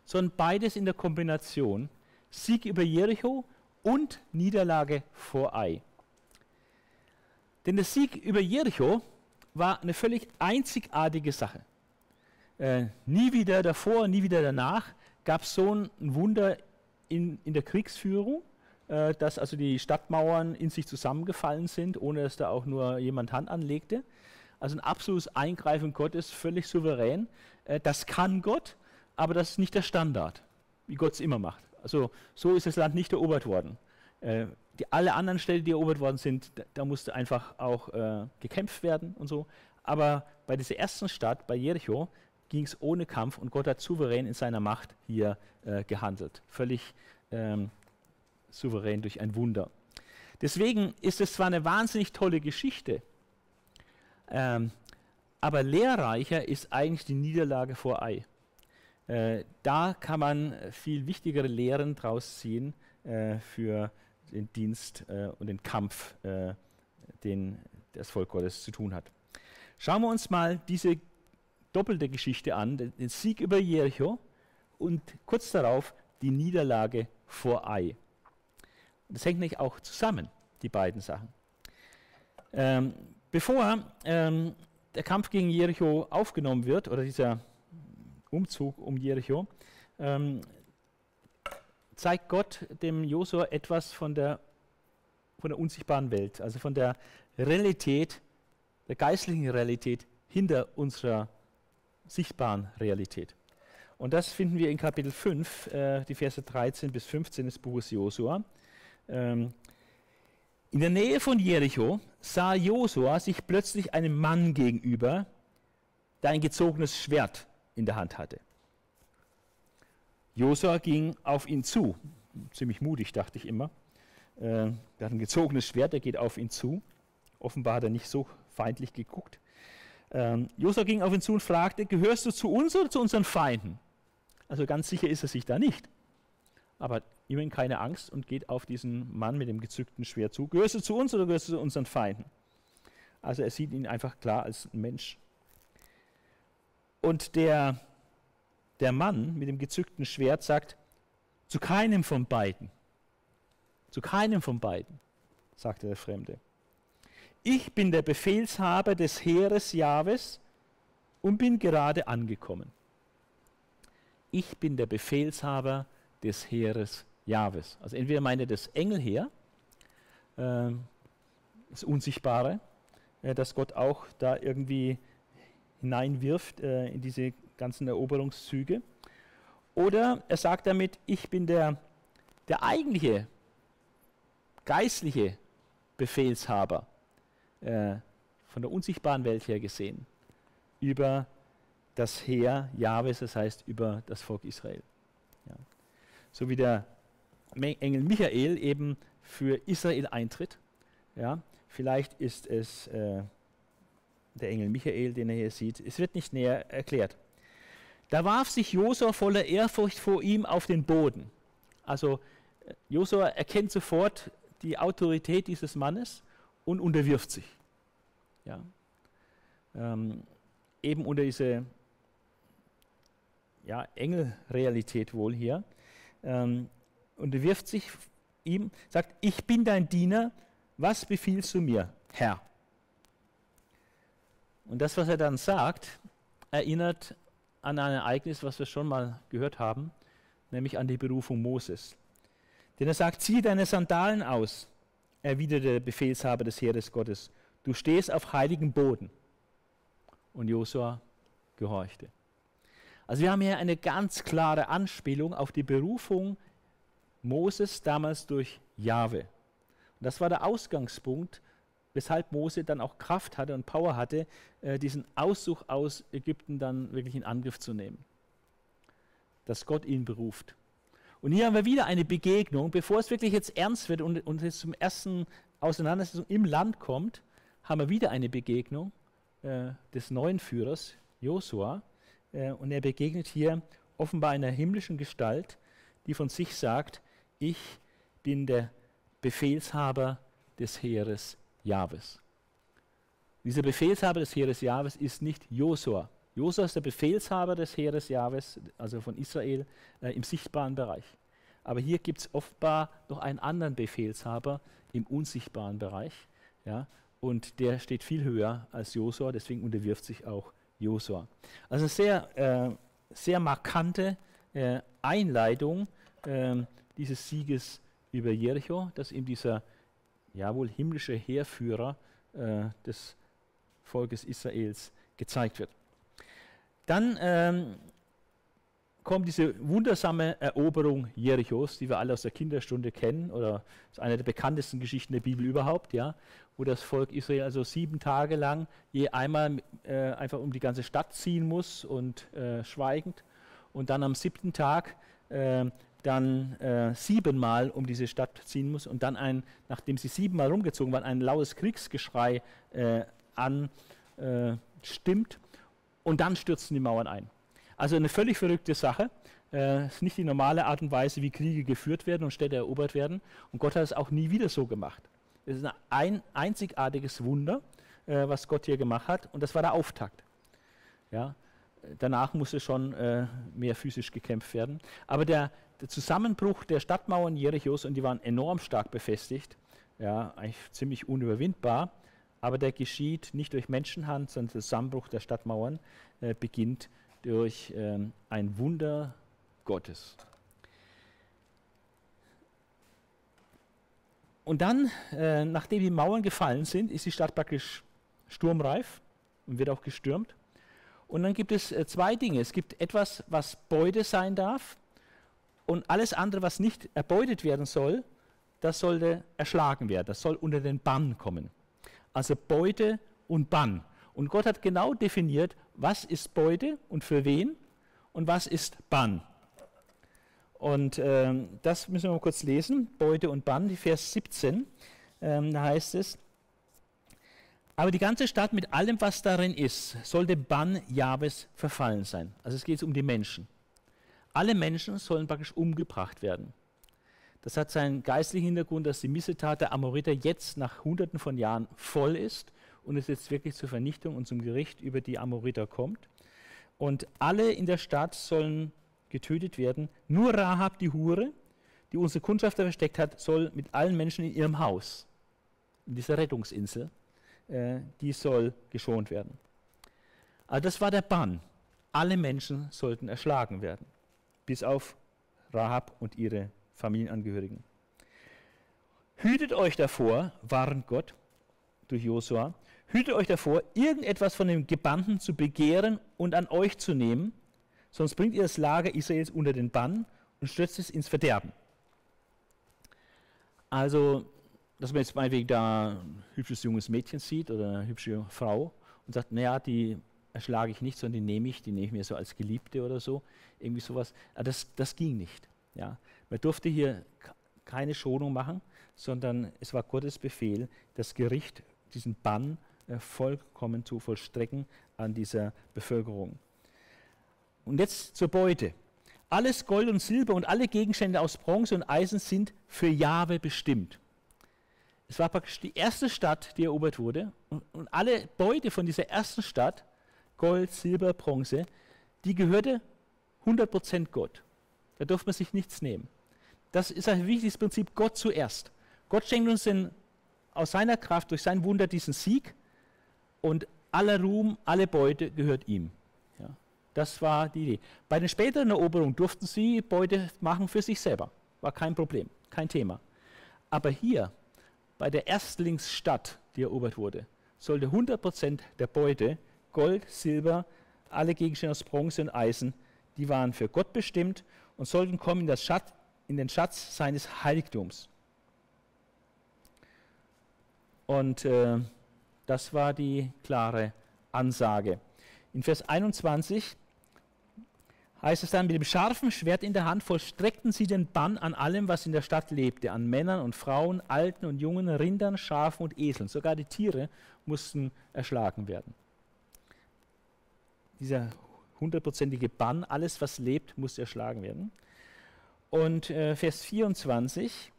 sondern beides in der Kombination. Sieg über Jericho und Niederlage vor Ai. Denn der Sieg über Jericho war eine völlig einzigartige Sache. Nie wieder davor, nie wieder danach gab es so ein Wunder in der Kriegsführung, dass also die Stadtmauern in sich zusammengefallen sind, ohne dass da auch nur jemand Hand anlegte. Also ein absolutes Eingreifen Gottes, völlig souverän. Das kann Gott, aber das ist nicht der Standard, wie Gott es immer macht. Also so ist das Land nicht erobert worden. Alle anderen Städte, die erobert worden sind, da musste einfach auch gekämpft werden und so. Aber bei dieser ersten Stadt, bei Jericho, ging es ohne Kampf und Gott hat souverän in seiner Macht hier gehandelt. Völlig souverän durch ein Wunder. Deswegen ist es zwar eine wahnsinnig tolle Geschichte, aber lehrreicher ist eigentlich die Niederlage vor Ai. Da kann man viel wichtigere Lehren draus ziehen für den Dienst und den Kampf, den das Volk Gottes zu tun hat. Schauen wir uns mal diese doppelte Geschichte an, den Sieg über Jericho und kurz darauf die Niederlage vor Ai. Das hängt nämlich auch zusammen, die beiden Sachen. Bevor der Kampf gegen Jericho aufgenommen wird, oder dieser Umzug um Jericho, zeigt Gott dem Josua etwas von der unsichtbaren Welt, also von der Realität, der geistlichen Realität hinter unserer sichtbaren Realität. Und das finden wir in Kapitel 5, die Verse 13 bis 15 des Buches Josua. In der Nähe von Jericho sah Josua sich plötzlich einem Mann gegenüber, der ein gezogenes Schwert in der Hand hatte. Josua ging auf ihn zu. Ziemlich mutig, dachte ich immer. Der hat ein gezogenes Schwert, der geht auf ihn zu. Offenbar hat er nicht so feindlich geguckt. Josua ging auf ihn zu und fragte, gehörst du zu uns oder zu unseren Feinden? Also ganz sicher ist er sich da nicht. Aber immerhin keine Angst und geht auf diesen Mann mit dem gezückten Schwert zu. Gehörst du zu uns oder gehörst du zu unseren Feinden? Also er sieht ihn einfach klar als Mensch. Und der Mann mit dem gezückten Schwert sagt, zu keinem von beiden. Zu keinem von beiden, sagte der Fremde. Ich bin der Befehlshaber des Heeres Jahwes und bin gerade angekommen. Ich bin der Befehlshaber des Heeres Jahwes. Also entweder meint er das Engelheer, das Unsichtbare, das Gott auch da irgendwie hineinwirft in diese ganzen Eroberungszüge. Oder er sagt damit, ich bin der eigentliche, geistliche Befehlshaber, von der unsichtbaren Welt her gesehen, über das Heer Jahwes, das heißt über das Volk Israel. Ja. So wie der Engel Michael eben für Israel eintritt. Ja, vielleicht ist es der Engel Michael, den er hier sieht. Es wird nicht näher erklärt. Da warf sich Josua voller Ehrfurcht vor ihm auf den Boden. Also Josua erkennt sofort die Autorität dieses Mannes und unterwirft sich. Ja. Eben unter diese Engelrealität wohl hier. Und er wirft sich ihm, sagt, ich bin dein Diener, was befiehlst du mir, Herr? Und das, was er dann sagt, erinnert an ein Ereignis, was wir schon mal gehört haben, nämlich an die Berufung Moses. Denn er sagt, zieh deine Sandalen aus, erwiderte der Befehlshaber des Heeres Gottes, du stehst auf heiligem Boden. Und Josua gehorchte. Also wir haben hier eine ganz klare Anspielung auf die Berufung Moses damals durch Jahwe. Und das war der Ausgangspunkt, weshalb Mose dann auch Kraft hatte und Power hatte, diesen Auszug aus Ägypten dann wirklich in Angriff zu nehmen. Dass Gott ihn beruft. Und hier haben wir wieder eine Begegnung, bevor es wirklich jetzt ernst wird und es zum ersten Auseinandersetzung im Land kommt, haben wir wieder eine Begegnung des neuen Führers, Josua. Und er begegnet hier offenbar einer himmlischen Gestalt, die von sich sagt, ich bin der Befehlshaber des Heeres Jahwes. Dieser Befehlshaber des Heeres Jahwes ist nicht Josua. Josua ist der Befehlshaber des Heeres Jahwes, also von Israel, im sichtbaren Bereich. Aber hier gibt es offenbar noch einen anderen Befehlshaber im unsichtbaren Bereich. Ja, und der steht viel höher als Josua, deswegen unterwirft sich auch Josua. Also eine sehr markante Einleitung dieses Sieges über Jericho, dass ihm dieser, jawohl, himmlische Heerführer des Volkes Israels gezeigt wird. Dann kommt diese wundersame Eroberung Jerichos, die wir alle aus der Kinderstunde kennen, oder ist eine der bekanntesten Geschichten der Bibel überhaupt, ja, wo das Volk Israel also 7 Tage lang je einmal einfach um die ganze Stadt ziehen muss und schweigend, und dann am 7. Tag dann 7-mal um diese Stadt ziehen muss und dann, nachdem sie 7-mal rumgezogen waren, ein laues Kriegsgeschrei anstimmt, und dann stürzen die Mauern ein. Also eine völlig verrückte Sache. Es ist nicht die normale Art und Weise, wie Kriege geführt werden und Städte erobert werden. Und Gott hat es auch nie wieder so gemacht. Es ist ein einzigartiges Wunder, was Gott hier gemacht hat. Und das war der Auftakt. Ja? Danach musste schon mehr physisch gekämpft werden. Aber der Zusammenbruch der Stadtmauern Jerichos, und die waren enorm stark befestigt, ja, eigentlich ziemlich unüberwindbar, aber der geschieht nicht durch Menschenhand, sondern der Zusammenbruch der Stadtmauern beginnt durch ein Wunder Gottes. Und dann, nachdem die Mauern gefallen sind, ist die Stadt praktisch sturmreif und wird auch gestürmt. Und dann gibt es zwei Dinge. Es gibt etwas, was Beute sein darf, und alles andere, was nicht erbeutet werden soll, das sollte erschlagen werden. Das soll unter den Bann kommen. Also Beute und Bann. Und Gott hat genau definiert, was ist Beute und für wen und was ist Bann. Und das müssen wir mal kurz lesen, Beute und Bann, die Vers 17, da heißt es: Aber die ganze Stadt mit allem, was darin ist, soll dem Bann Jahwes verfallen sein. Also es geht um die Menschen. Alle Menschen sollen praktisch umgebracht werden. Das hat seinen geistlichen Hintergrund, dass die Missetat der Amoriter jetzt nach Hunderten von Jahren voll ist und es jetzt wirklich zur Vernichtung und zum Gericht über die Amoriter kommt. Und alle in der Stadt sollen getötet werden. Nur Rahab, die Hure, die unsere Kundschafter versteckt hat, soll mit allen Menschen in ihrem Haus, in dieser Rettungsinsel, die soll geschont werden. Also das war der Bann. Alle Menschen sollten erschlagen werden, bis auf Rahab und ihre Familienangehörigen. Hütet euch davor, warnt Gott durch Josua, hütet euch davor, irgendetwas von dem Gebannten zu begehren und an euch zu nehmen, sonst bringt ihr das Lager Israels unter den Bann und stürzt es ins Verderben. Also, dass man jetzt meinetwegen da ein hübsches junges Mädchen sieht oder eine hübsche Frau und sagt, naja, die erschlage ich nicht, sondern die nehme ich mir so als Geliebte oder so, irgendwie sowas. Aber das ging nicht. Ja. Man durfte hier keine Schonung machen, sondern es war Gottes Befehl, das Gericht, diesen Bann vollkommen zu vollstrecken an dieser Bevölkerung. Und jetzt zur Beute. Alles Gold und Silber und alle Gegenstände aus Bronze und Eisen sind für Jahwe bestimmt. Es war praktisch die erste Stadt, die erobert wurde, und alle Beute von dieser ersten Stadt, Gold, Silber, Bronze, die gehörte 100% Gott. Da durfte man sich nichts nehmen. Das ist ein wichtiges Prinzip, Gott zuerst. Gott schenkt uns aus seiner Kraft, durch sein Wunder, diesen Sieg, und aller Ruhm, alle Beute gehört ihm. Ja, das war die Idee. Bei den späteren Eroberungen durften sie Beute machen für sich selber. War kein Problem, kein Thema. Aber hier, bei der Erstlingsstadt, die erobert wurde, sollte 100% der Beute, Gold, Silber, alle Gegenstände aus Bronze und Eisen, die waren für Gott bestimmt und sollten kommen in den Schatz seines Heiligtums. Und das war die klare Ansage. In Vers 21 heißt es dann, mit dem scharfen Schwert in der Hand vollstreckten sie den Bann an allem, was in der Stadt lebte, an Männern und Frauen, Alten und Jungen, Rindern, Schafen und Eseln. Sogar die Tiere mussten erschlagen werden. Dieser hundertprozentige Bann, alles was lebt, musste erschlagen werden. Und Vers 24,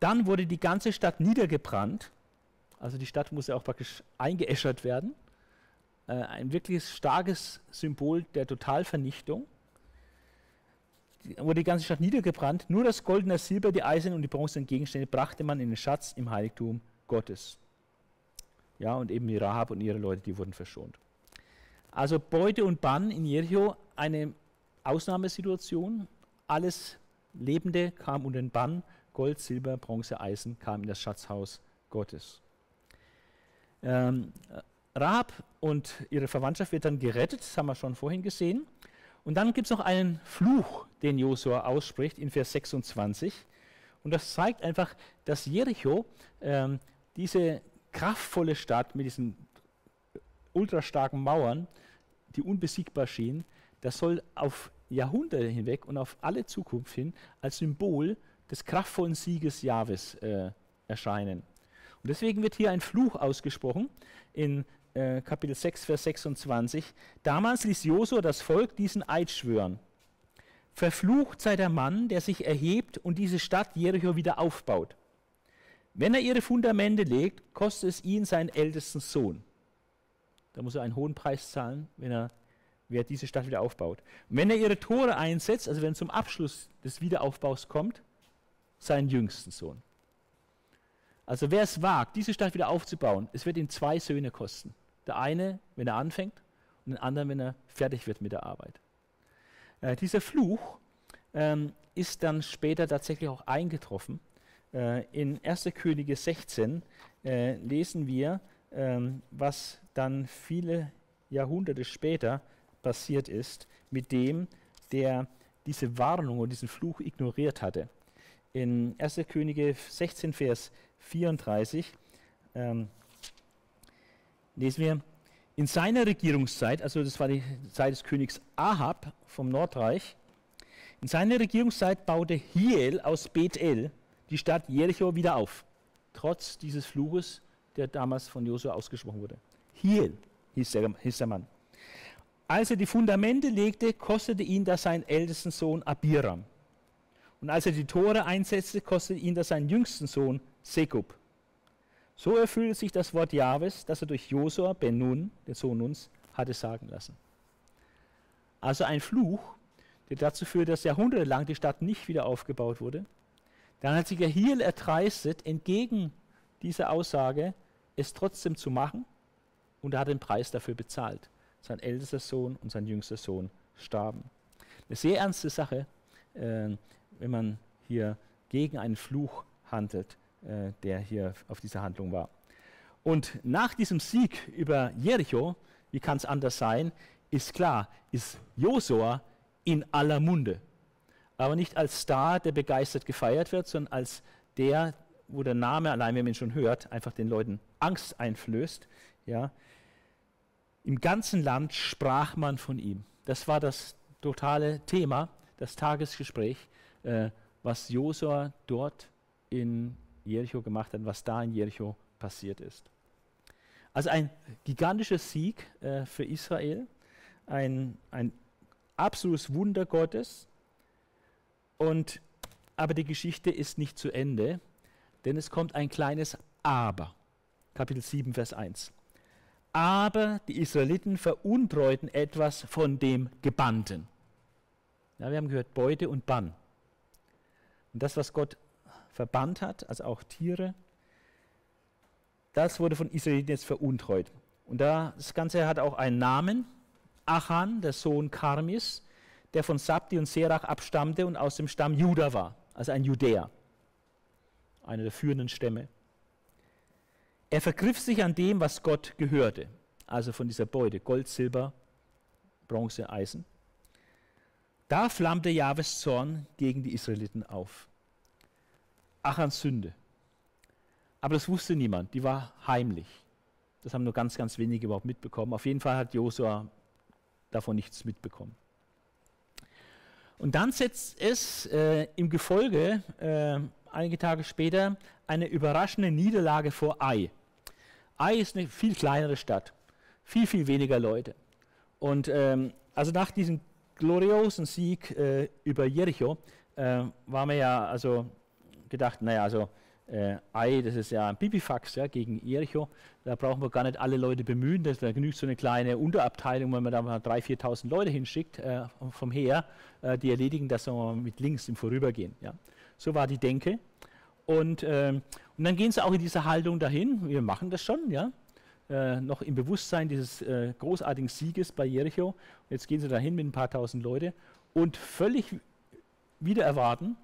dann wurde die ganze Stadt niedergebrannt, also die Stadt musste auch praktisch eingeäschert werden, ein wirklich starkes Symbol der Totalvernichtung. Wurde die ganze Stadt niedergebrannt, nur das Gold, das Silber, die Eisen und die bronzenen Gegenstände brachte man in den Schatz im Heiligtum Gottes. Ja, und eben die Rahab und ihre Leute, die wurden verschont. Also Beute und Bann in Jericho, eine Ausnahmesituation, alles Lebende kam unter den Bann, Gold, Silber, Bronze, Eisen kam in das Schatzhaus Gottes. Rahab und ihre Verwandtschaft wird dann gerettet, das haben wir schon vorhin gesehen. Und dann gibt es noch einen Fluch, den Josua ausspricht in Vers 26. Und das zeigt einfach, dass Jericho diese kraftvolle Stadt mit diesen ultrastarken Mauern, die unbesiegbar schienen, das soll auf Jahrhunderte hinweg und auf alle Zukunft hin als Symbol des kraftvollen Sieges Jahwes erscheinen. Und deswegen wird hier ein Fluch ausgesprochen in Kapitel 6, Vers 26. Damals ließ Josua das Volk diesen Eid schwören. Verflucht sei der Mann, der sich erhebt und diese Stadt Jericho wieder aufbaut. Wenn er ihre Fundamente legt, kostet es ihn seinen ältesten Sohn. Da muss er einen hohen Preis zahlen, wer diese Stadt wieder aufbaut. Und wenn er ihre Tore einsetzt, also wenn es zum Abschluss des Wiederaufbaus kommt, seinen jüngsten Sohn. Also wer es wagt, diese Stadt wieder aufzubauen, es wird ihm 2 Söhne kosten. Der eine, wenn er anfängt, und den anderen, wenn er fertig wird mit der Arbeit. Dieser Fluch ist dann später tatsächlich auch eingetroffen. In 1. Könige 16 lesen wir, was dann viele Jahrhunderte später passiert ist, mit dem, der diese Warnung und diesen Fluch ignoriert hatte. In 1. Könige 16, Vers 34 lesen wir, in seiner Regierungszeit, also das war die Zeit des Königs Ahab vom Nordreich, in seiner Regierungszeit baute Hiel aus Bethel die Stadt Jericho wieder auf, trotz dieses Fluches, der damals von Josua ausgesprochen wurde. Hiel hieß der Mann. Als er die Fundamente legte, kostete ihn das seinen ältesten Sohn Abiram. Und als er die Tore einsetzte, kostete ihn das seinen jüngsten Sohn Segub. So erfüllte sich das Wort Jahwes, das er durch Josua ben Nun, den Sohn Nuns, hatte sagen lassen. Also ein Fluch, der dazu führte, dass jahrhundertelang die Stadt nicht wieder aufgebaut wurde. Dann hat sich Hiel erdreistet, entgegen dieser Aussage es trotzdem zu machen, und er hat den Preis dafür bezahlt. Sein ältester Sohn und sein jüngster Sohn starben. Eine sehr ernste Sache, wenn man hier gegen einen Fluch handelt, der hier auf dieser Handlung war. Und nach diesem Sieg über Jericho, wie kann es anders sein, ist klar, ist Josua in aller Munde. Aber nicht als Star, der begeistert gefeiert wird, sondern als der, wo der Name, allein wenn man ihn schon hört, einfach den Leuten Angst einflößt. Ja. Im ganzen Land sprach man von ihm. Das war das totale Thema, das Tagesgespräch, was Josua dort in Jericho gemacht hat, was da in Jericho passiert ist. Also ein gigantischer Sieg für Israel, ein absolutes Wunder Gottes. Aber die Geschichte ist nicht zu Ende, denn es kommt ein kleines Aber. Kapitel 7, Vers 1. Aber die Israeliten veruntreuten etwas von dem Gebannten. Ja, wir haben gehört, Beute und Bann. Und das, was Gott verbannt hat, also auch Tiere, das wurde von Israeliten jetzt veruntreut. Und das Ganze hat auch einen Namen. Achan, der Sohn Karmis, der von Sabdi und Serach abstammte und aus dem Stamm Juda war, also ein Judäer, einer der führenden Stämme. Er vergriff sich an dem, was Gott gehörte, also von dieser Beute, Gold, Silber, Bronze, Eisen. Da flammte Jahwes Zorn gegen die Israeliten auf. Achans Sünde. Aber das wusste niemand, die war heimlich. Das haben nur ganz, ganz wenige überhaupt mitbekommen. Auf jeden Fall hat Josua davon nichts mitbekommen. Und dann setzt es im Gefolge, einige Tage später, eine überraschende Niederlage vor Ai. Ai ist eine viel kleinere Stadt, viel, viel weniger Leute. Und also nach diesem gloriosen Sieg über Jericho war man ja also gedacht, naja, also Ai, das ist ja ein Pipifax, ja, gegen Jericho, da brauchen wir gar nicht alle Leute bemühen, da genügt so eine kleine Unterabteilung, wenn man da mal 3.000, 4.000 Leute hinschickt vom Heer, die erledigen das mit links im Vorübergehen. Ja. So war die Denke. Und dann gehen sie auch in dieser Haltung dahin, wir machen das schon, ja, noch im Bewusstsein dieses großartigen Sieges bei Jericho. Und jetzt gehen sie dahin mit ein paar tausend Leute und völlig wieder erwarten,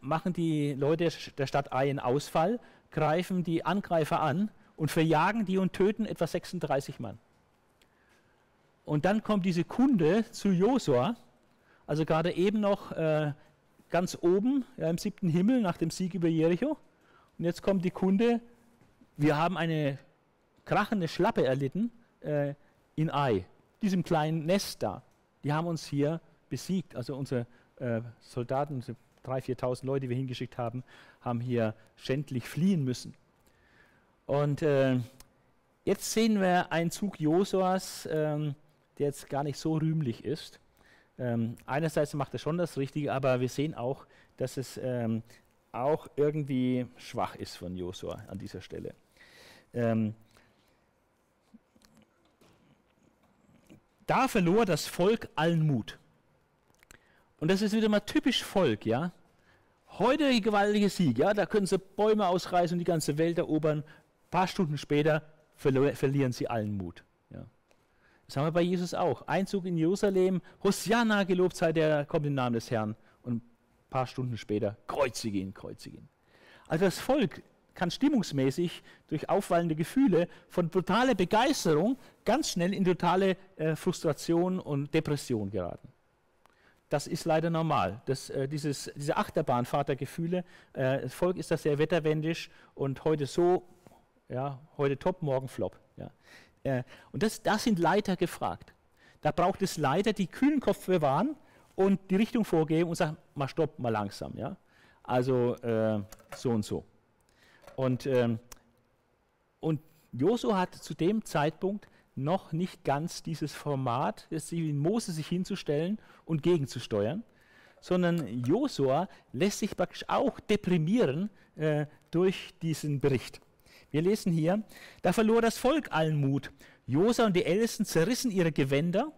machen die Leute der Stadt Ai einen Ausfall, greifen die Angreifer an und verjagen die und töten etwa 36 Mann. Und dann kommt diese Kunde zu Josua, also gerade eben noch ganz oben, ja, im 7. Himmel nach dem Sieg über Jericho. Und jetzt kommt die Kunde, wir haben eine krachende Schlappe erlitten in Ai, diesem kleinen Nest da. Die haben uns hier besiegt, also unsere Soldaten, unsere 3.000, 4.000 Leute, die wir hingeschickt haben, haben hier schändlich fliehen müssen. Und jetzt sehen wir einen Zug Josuas, der jetzt gar nicht so rühmlich ist. Einerseits macht er schon das Richtige, aber wir sehen auch, dass es auch irgendwie schwach ist von Josua an dieser Stelle. Da verlor das Volk allen Mut. Und das ist wieder mal typisch Volk, ja. Heute ein gewaltiger Sieg, ja, da können sie Bäume ausreißen und die ganze Welt erobern. Ein paar Stunden später verlieren sie allen Mut. Ja. Das haben wir bei Jesus auch. Einzug in Jerusalem, Hosanna, gelobt sei der, kommt im Namen des Herrn. Und ein paar Stunden später, kreuzige ihn, kreuzige ihn. Also das Volk kann stimmungsmäßig durch aufwallende Gefühle von totaler Begeisterung ganz schnell in totale Frustration und Depression geraten. Das ist leider normal. Diese Achterbahnfahrt der Gefühle, das Volk ist da sehr wetterwendig und heute so, ja, heute top, morgen flop. Ja. Und da sind Leiter gefragt. Da braucht es Leiter, die kühlen Kopf bewahren und die Richtung vorgeben und sagen, mal stopp, mal langsam. Ja. Also so und so. Und Josua hat zu dem Zeitpunkt noch nicht ganz dieses Format, das Mose sich hinzustellen und gegenzusteuern, sondern Josua lässt sich praktisch auch deprimieren durch diesen Bericht. Wir lesen hier, da verlor das Volk allen Mut. Josua und die Ältesten zerrissen ihre Gewänder,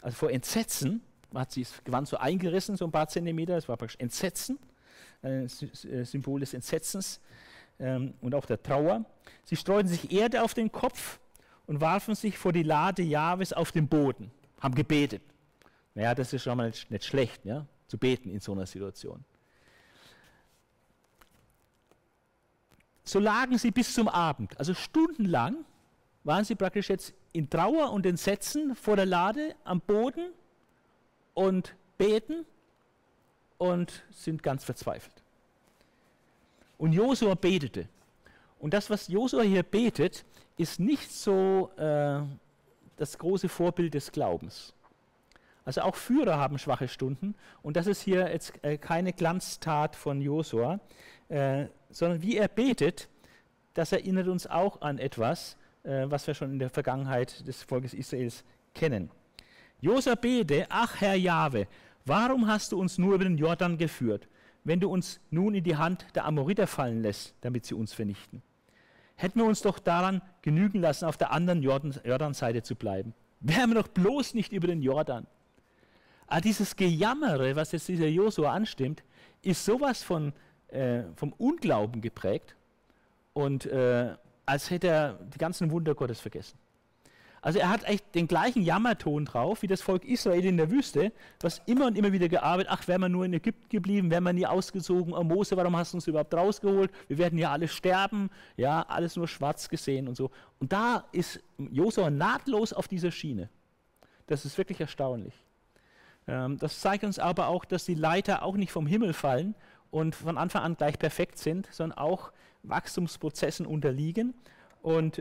also vor Entsetzen, hat sie das Gewand so eingerissen, so ein paar Zentimeter, das war praktisch Entsetzen, Symbol des Entsetzens und auch der Trauer. Sie streuten sich Erde auf den Kopf und warfen sich vor die Lade Jahwes auf den Boden, haben gebetet. Naja, das ist schon mal nicht schlecht, ja, zu beten in so einer Situation. So lagen sie bis zum Abend, also stundenlang waren sie praktisch jetzt in Trauer und Entsetzen vor der Lade am Boden und beten und sind ganz verzweifelt. Und Josua betete. Und das, was Josua hier betet, ist nicht so das große Vorbild des Glaubens. Also auch Führer haben schwache Stunden und das ist hier jetzt keine Glanztat von Josua, sondern wie er betet, das erinnert uns auch an etwas, was wir schon in der Vergangenheit des Volkes Israels kennen. Josua bete, ach Herr Jahwe, warum hast du uns nur über den Jordan geführt, wenn du uns nun in die Hand der Amoriter fallen lässt, damit sie uns vernichten? Hätten wir uns doch daran genügen lassen, auf der anderen Jordanseite zu bleiben. Wären wir doch bloß nicht über den Jordan. Aber dieses Gejammere, was jetzt dieser Josua anstimmt, ist sowas von, vom Unglauben geprägt und als hätte er die ganzen Wunder Gottes vergessen. Also er hat echt den gleichen Jammerton drauf, wie das Volk Israel in der Wüste, was immer und immer wieder gearbeitet, ach, wären wir nur in Ägypten geblieben, wären wir nie ausgezogen, oh Mose, warum hast du uns überhaupt rausgeholt, wir werden ja alle sterben, ja, alles nur schwarz gesehen und so. Und da ist Josua nahtlos auf dieser Schiene. Das ist wirklich erstaunlich. Das zeigt uns aber auch, dass die Leiter auch nicht vom Himmel fallen und von Anfang an gleich perfekt sind, sondern auch Wachstumsprozessen unterliegen. Und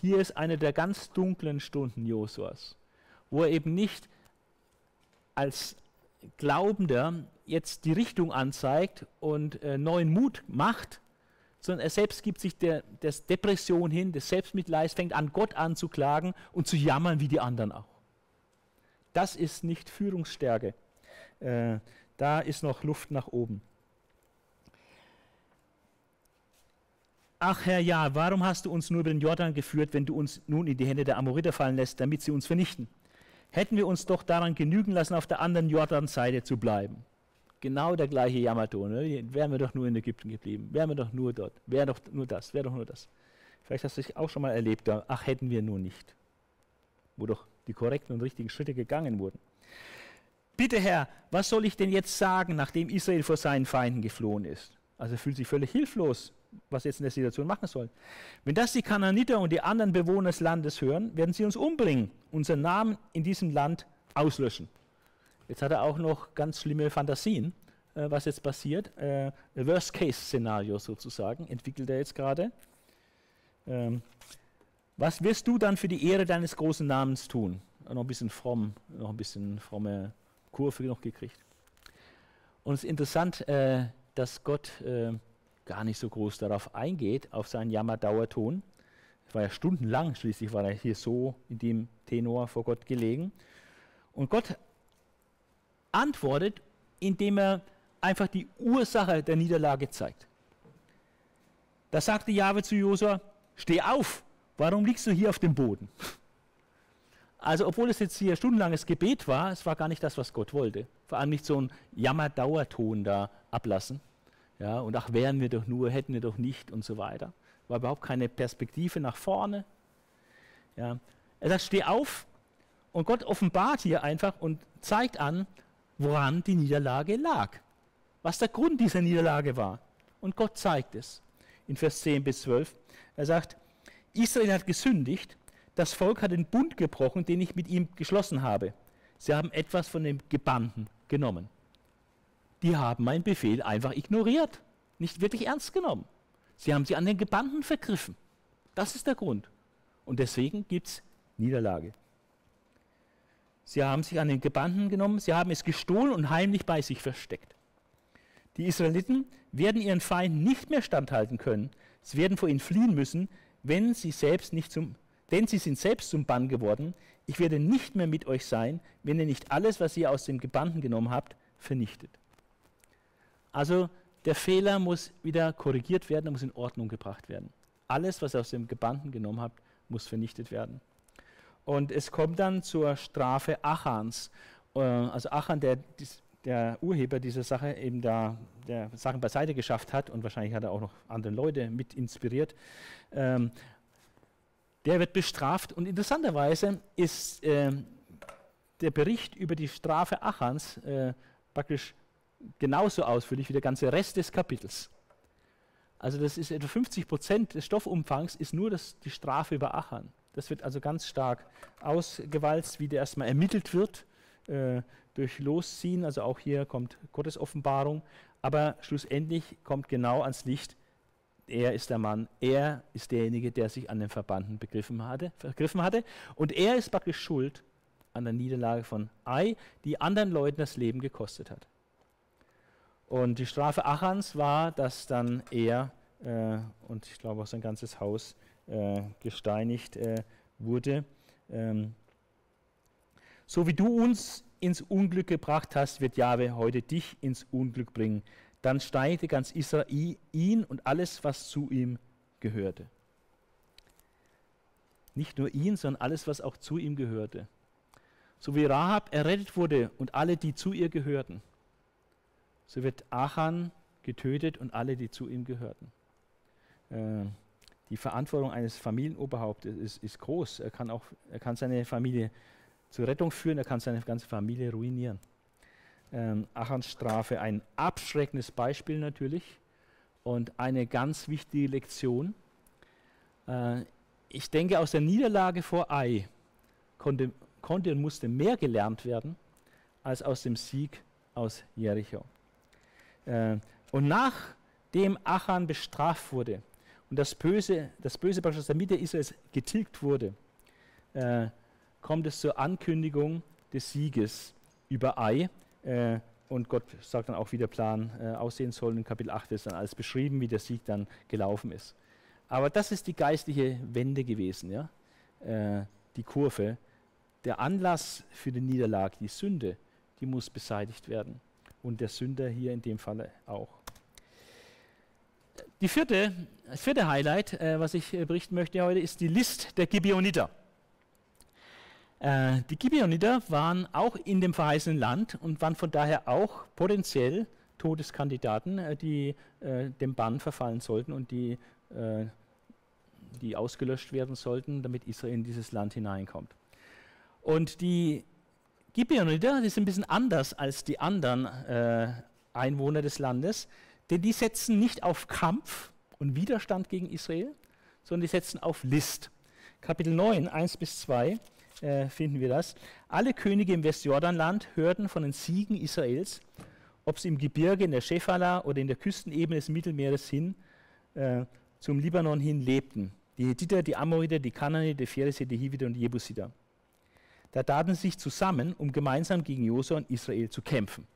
hier ist eine der ganz dunklen Stunden Josuas, wo er eben nicht als Glaubender jetzt die Richtung anzeigt und neuen Mut macht, sondern er selbst gibt sich der Depression hin, des Selbstmitleids, fängt an, Gott anzuklagen und zu jammern wie die anderen auch. Das ist nicht Führungsstärke. Da ist noch Luft nach oben. Ach Herr, ja, warum hast du uns nur über den Jordan geführt, wenn du uns nun in die Hände der Amoriter fallen lässt, damit sie uns vernichten? Hätten wir uns doch daran genügen lassen, auf der anderen Jordanseite zu bleiben. Genau der gleiche Jammerton, ne? Wären wir doch nur in Ägypten geblieben, wären wir doch nur dort, wäre doch nur das, wäre doch nur das. Vielleicht hast du es auch schon mal erlebt, ach, hätten wir nur nicht. Wo doch die korrekten und richtigen Schritte gegangen wurden. bitte Herr, was soll ich denn jetzt sagen, nachdem Israel vor seinen Feinden geflohen ist? Also er fühlt sich völlig hilflos, was er jetzt in der Situation machen soll. Wenn das die Kanaaniter und die anderen Bewohner des Landes hören, werden sie uns umbringen, unseren Namen in diesem Land auslöschen. Jetzt hat er auch noch ganz schlimme Fantasien, was jetzt passiert. Worst-Case-Szenario sozusagen entwickelt er jetzt gerade. Was wirst du dann für die Ehre deines großen Namens tun? Noch ein bisschen fromm, noch ein bisschen fromme Kurve noch gekriegt. Und es ist interessant, dass Gott gar nicht so groß darauf eingeht, auf seinen Jammerdauerton. Es war ja stundenlang, schließlich war er hier so in dem Tenor vor Gott gelegen. Und Gott antwortet, indem er einfach die Ursache der Niederlage zeigt. Da sagte Jahwe zu Josua: Steh auf, warum liegst du hier auf dem Boden? Also obwohl es jetzt hier stundenlanges Gebet war, es war gar nicht das, was Gott wollte. Vor allem nicht so ein Jammerdauerton da ablassen. Ja, und ach, wären wir doch nur, hätten wir doch nicht und so weiter. War überhaupt keine Perspektive nach vorne. Ja. Er sagt, steh auf, und Gott offenbart hier einfach und zeigt an, woran die Niederlage lag. Was der Grund dieser Niederlage war. Und Gott zeigt es. In Vers 10 bis 12. Er sagt, Israel hat gesündigt, das Volk hat den Bund gebrochen, den ich mit ihm geschlossen habe. Sie haben etwas von dem Gebannten genommen. Die haben meinen Befehl einfach ignoriert, nicht wirklich ernst genommen. Sie haben sich an den Gebannten vergriffen. Das ist der Grund. Und deswegen gibt es Niederlage. Sie haben sich an den Gebannten genommen, sie haben es gestohlen und heimlich bei sich versteckt. Die Israeliten werden ihren Feinden nicht mehr standhalten können. Sie werden vor ihnen fliehen müssen, denn sie sind selbst zum Bann geworden. Ich werde nicht mehr mit euch sein, wenn ihr nicht alles, was ihr aus dem Gebannten genommen habt, vernichtet. Also der Fehler muss wieder korrigiert werden, muss in Ordnung gebracht werden. Alles, was ihr aus dem Gebannten genommen habt, muss vernichtet werden. Und es kommt dann zur Strafe Achans. Also Achan, der Urheber dieser Sache, eben da der Sachen beiseite geschafft hat, und wahrscheinlich hat er auch noch andere Leute mit inspiriert, der wird bestraft. Und interessanterweise ist der Bericht über die Strafe Achans praktisch genauso ausführlich wie der ganze Rest des Kapitels. Also das ist etwa 50% des Stoffumfangs, ist nur die Strafe über Achan. Das wird also ganz stark ausgewalzt, wie der erstmal ermittelt wird, durch Losziehen, also auch hier kommt Gottes Offenbarung, aber schlussendlich kommt genau ans Licht, er ist der Mann, er ist derjenige, der sich an den Verbannten vergriffen hatte, und er ist praktisch schuld an der Niederlage von Ai, die anderen Leuten das Leben gekostet hat. Und die Strafe Achans war, dass dann er und ich glaube auch sein ganzes Haus gesteinigt wurde. So wie du uns ins Unglück gebracht hast, wird Jahwe heute dich ins Unglück bringen. Dann steinigte ganz Israel ihn und alles, was zu ihm gehörte. Nicht nur ihn, sondern alles, was auch zu ihm gehörte. So wie Rahab errettet wurde und alle, die zu ihr gehörten, so wird Achan getötet und alle, die zu ihm gehörten. Die Verantwortung eines Familienoberhauptes ist groß. Er kann seine Familie zur Rettung führen, er kann seine ganze Familie ruinieren. Achans Strafe, ein abschreckendes Beispiel natürlich und eine ganz wichtige Lektion. Ich denke, aus der Niederlage vor Ai konnte und musste mehr gelernt werden, als aus dem Sieg aus Jericho. Und nachdem Achan bestraft wurde und das Böse aus der Mitte Israels getilgt wurde, kommt es zur Ankündigung des Sieges über Ai. Und Gott sagt dann auch, wie der Plan aussehen soll. In Kapitel 8 ist dann alles beschrieben, wie der Sieg dann gelaufen ist. Aber das ist die geistliche Wende gewesen, ja? Die Kurve. Der Anlass für die Niederlage, die Sünde, die muss beseitigt werden. Und der Sünder hier in dem Falle auch. Das vierte Highlight, was ich berichten möchte heute, ist die List der Gibeoniter. Die Gibeoniter waren auch in dem verheißenen Land und waren von daher auch potenziell Todeskandidaten, die dem Bann verfallen sollten und die ausgelöscht werden sollten, damit Israel in dieses Land hineinkommt. Und die Gibeoniter, das ist ein bisschen anders als die anderen Einwohner des Landes, denn die setzen nicht auf Kampf und Widerstand gegen Israel, sondern die setzen auf List. Kapitel 9, 1 bis 2 finden wir das. Alle Könige im Westjordanland hörten von den Siegen Israels, ob sie im Gebirge, in der Schefala oder in der Küstenebene des Mittelmeeres hin, zum Libanon hin lebten. Die Hethiter, die Amoriter, die Kanaaniter, die Pharisäer, die Hiviter und die Jebusiter. Da taten sie sich zusammen, um gemeinsam gegen Josua und Israel zu kämpfen.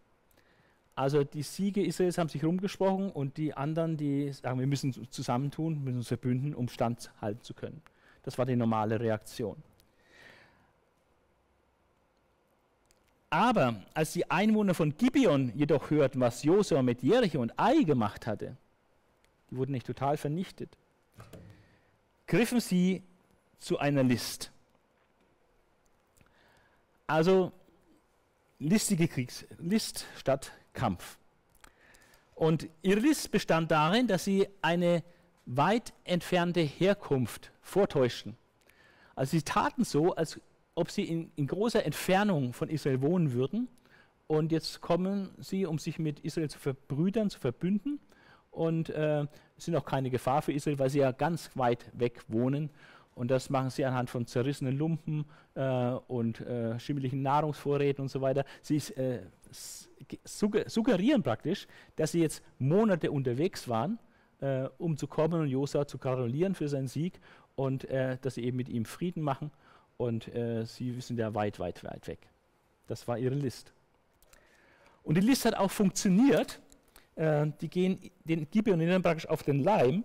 Also die Siege Israels haben sich rumgesprochen und die anderen, die sagen, wir müssen uns zusammentun, müssen uns verbünden, um standhalten zu können. Das war die normale Reaktion. Aber als die Einwohner von Gibeon jedoch hörten, was Josua mit Jericho und Ai gemacht hatte, die wurden nicht total vernichtet, griffen sie zu einer List. Also listige List statt Kampf. Und ihre List bestand darin, dass sie eine weit entfernte Herkunft vortäuschten. Also sie taten so, als ob sie in großer Entfernung von Israel wohnen würden. Und jetzt kommen sie, um sich mit Israel zu verbrüdern, zu verbünden. Und sind auch keine Gefahr für Israel, weil sie ja ganz weit weg wohnen. Und das machen sie anhand von zerrissenen Lumpen und schimmeligen Nahrungsvorräten und so weiter. Sie suggerieren praktisch, dass sie jetzt Monate unterwegs waren, um zu kommen und Josua zu gratulieren für seinen Sieg und dass sie eben mit ihm Frieden machen. Und sie sind ja weit, weit, weit weg. Das war ihre List. Und die List hat auch funktioniert. Die gehen den Gibeonitern praktisch auf den Leim.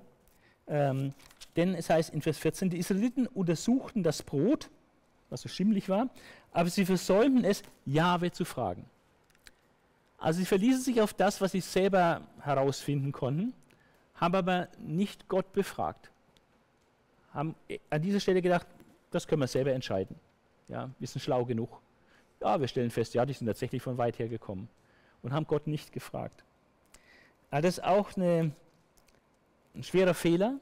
Denn es heißt in Vers 14, die Israeliten untersuchten das Brot, was so schimmelig war, aber sie versäumten es, Jahwe zu fragen. Also sie verließen sich auf das, was sie selber herausfinden konnten, haben aber nicht Gott befragt. Haben an dieser Stelle gedacht, das können wir selber entscheiden. Ja, wir sind schlau genug. Ja, wir stellen fest, ja, die sind tatsächlich von weit her gekommen und haben Gott nicht gefragt. Also das ist auch ein schwerer Fehler,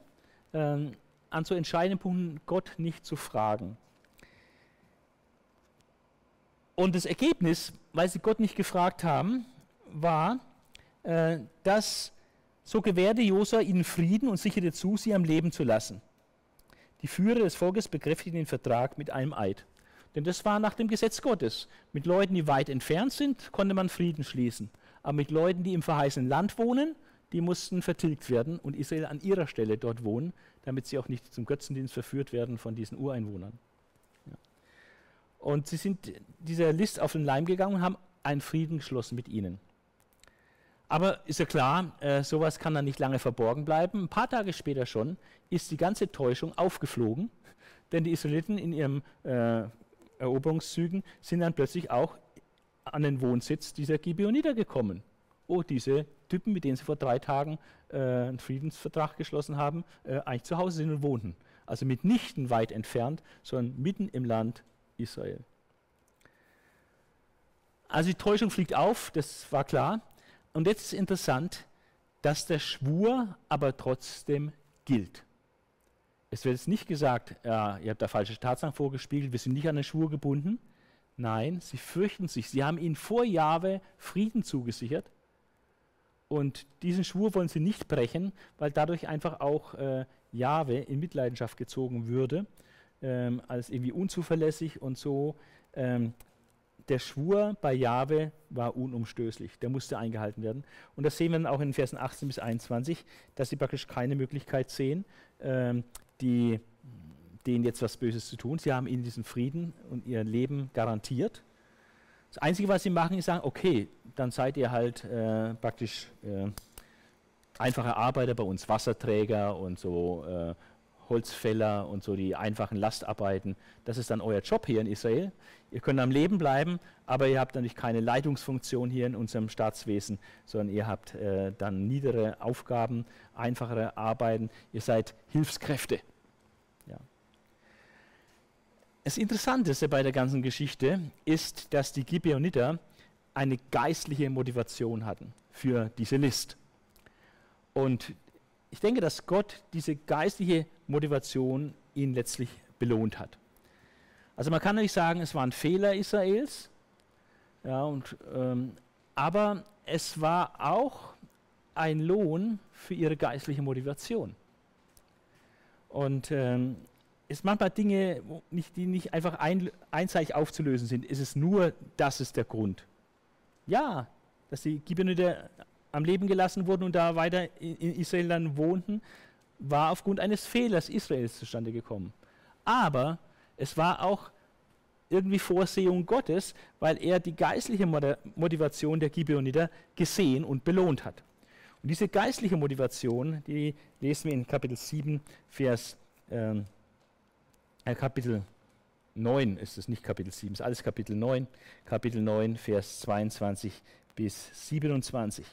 an so entscheidenden Punkten Gott nicht zu fragen. Und das Ergebnis, weil sie Gott nicht gefragt haben, war, dass so gewährte Josua ihnen Frieden und sicherte zu, sie am Leben zu lassen. Die Führer des Volkes bekräftigten den Vertrag mit einem Eid. Denn das war nach dem Gesetz Gottes. Mit Leuten, die weit entfernt sind, konnte man Frieden schließen. Aber mit Leuten, die im verheißenen Land wohnen, die mussten vertilgt werden und Israel an ihrer Stelle dort wohnen, damit sie auch nicht zum Götzendienst verführt werden von diesen Ureinwohnern. Ja. Und sie sind dieser List auf den Leim gegangen und haben einen Frieden geschlossen mit ihnen. Aber ist ja klar, sowas kann dann nicht lange verborgen bleiben. Ein paar Tage später schon ist die ganze Täuschung aufgeflogen, denn die Israeliten in ihren Eroberungszügen sind dann plötzlich auch an den Wohnsitz dieser Gibeoniter gekommen. Oh, diese Typen, mit denen sie vor 3 Tagen einen Friedensvertrag geschlossen haben, eigentlich zu Hause sind und wohnten. Also mitnichten weit entfernt, sondern mitten im Land Israel. Also die Täuschung fliegt auf, das war klar. Und jetzt ist interessant, dass der Schwur aber trotzdem gilt. Es wird jetzt nicht gesagt, ja, ihr habt da falsche Tatsachen vorgespiegelt, wir sind nicht an den Schwur gebunden. Nein, sie fürchten sich. Sie haben ihnen vor Jahwe Frieden zugesichert. Und diesen Schwur wollen sie nicht brechen, weil dadurch einfach auch Jahwe in Mitleidenschaft gezogen würde, als irgendwie unzuverlässig und so. Der Schwur bei Jahwe war unumstößlich, der musste eingehalten werden. Und das sehen wir dann auch in den Versen 18 bis 21, dass sie praktisch keine Möglichkeit sehen, denen jetzt was Böses zu tun. Sie haben ihnen diesen Frieden und ihr Leben garantiert. Das Einzige, was sie machen, ist sagen, okay, dann seid ihr halt praktisch einfache Arbeiter bei uns, Wasserträger und so Holzfäller und so die einfachen Lastarbeiten. Das ist dann euer Job hier in Israel. Ihr könnt am Leben bleiben, aber ihr habt natürlich keine Leitungsfunktion hier in unserem Staatswesen, sondern ihr habt dann niedere Aufgaben, einfachere Arbeiten. Ihr seid Hilfskräfte. Das Interessanteste bei der ganzen Geschichte ist, dass die Gibeoniter eine geistliche Motivation hatten für diese List. Und ich denke, dass Gott diese geistliche Motivation ihnen letztlich belohnt hat. Also man kann nicht sagen, es war ein Fehler Israels, Ja, und, aber es war auch ein Lohn für ihre geistliche Motivation. Und ist manchmal Dinge, die nicht einfach einseitig aufzulösen sind, ist es nur, das ist der Grund. Ja, dass die Gibeoniter am Leben gelassen wurden und da weiter in Israel dann wohnten, war aufgrund eines Fehlers Israels zustande gekommen. Aber es war auch irgendwie Vorsehung Gottes, weil er die geistliche Motivation der Gibeoniter gesehen und belohnt hat. Und diese geistliche Motivation, die lesen wir in Kapitel 7, Vers, Kapitel 9 ist es, nicht Kapitel 7, ist alles Kapitel 9, Kapitel 9, Vers 22 bis 27.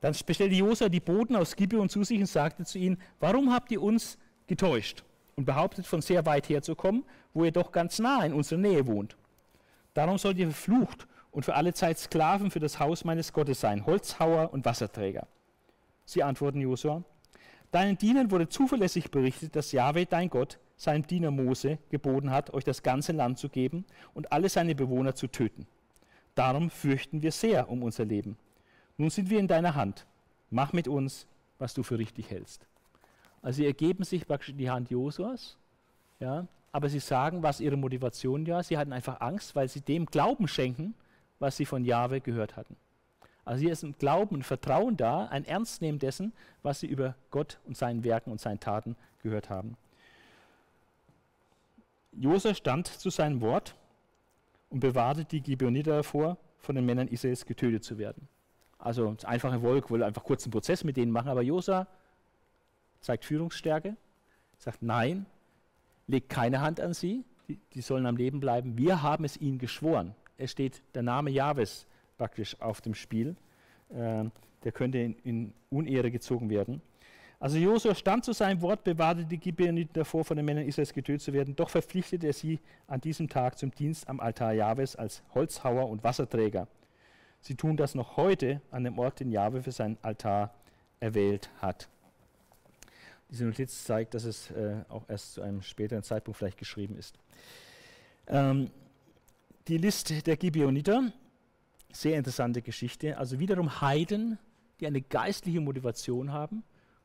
Dann bestellte Josua die Boten aus Gibeon zu sich und sagte zu ihnen: Warum habt ihr uns getäuscht und behauptet, von sehr weit her zu kommen, wo ihr doch ganz nah in unserer Nähe wohnt? Darum sollt ihr verflucht und für alle Zeit Sklaven für das Haus meines Gottes sein, Holzhauer und Wasserträger. Sie antworten Josua: Deinen Dienern wurde zuverlässig berichtet, dass Jahwe, dein Gott, seinem Diener Mose geboten hat, euch das ganze Land zu geben und alle seine Bewohner zu töten. Darum fürchten wir sehr um unser Leben. Nun sind wir in deiner Hand. Mach mit uns, was du für richtig hältst. Also sie ergeben sich praktisch in die Hand Josuas, ja, aber sie sagen, was ihre Motivation war. Sie hatten einfach Angst, weil sie dem Glauben schenken, was sie von Jahwe gehört hatten. Also hier ist ein Glauben, ein Vertrauen da, ein Ernstnehmen dessen, was sie über Gott und seinen Werken und seinen Taten gehört haben. Josua stand zu seinem Wort und bewahrte die Gibeoniter davor, von den Männern Israels getötet zu werden. Also das einfache Volk wollte einfach kurz einen Prozess mit denen machen, aber Josua zeigt Führungsstärke, sagt: Nein, legt keine Hand an sie, die sollen am Leben bleiben. Wir haben es ihnen geschworen. Es steht der Name Jahwes praktisch auf dem Spiel. Der könnte in Unehre gezogen werden. Also Josua stand zu seinem Wort, bewahrte die Gibeoniter davor, von den Männern Israels getötet zu werden. Doch verpflichtete er sie an diesem Tag zum Dienst am Altar Jahwes als Holzhauer und Wasserträger. Sie tun das noch heute an dem Ort, den Jahwe für seinen Altar erwählt hat. Diese Notiz zeigt, dass es auch erst zu einem späteren Zeitpunkt vielleicht geschrieben ist. Die Liste der Gibeoniter, sehr interessante Geschichte. Also wiederum Heiden, die eine geistliche Motivation haben,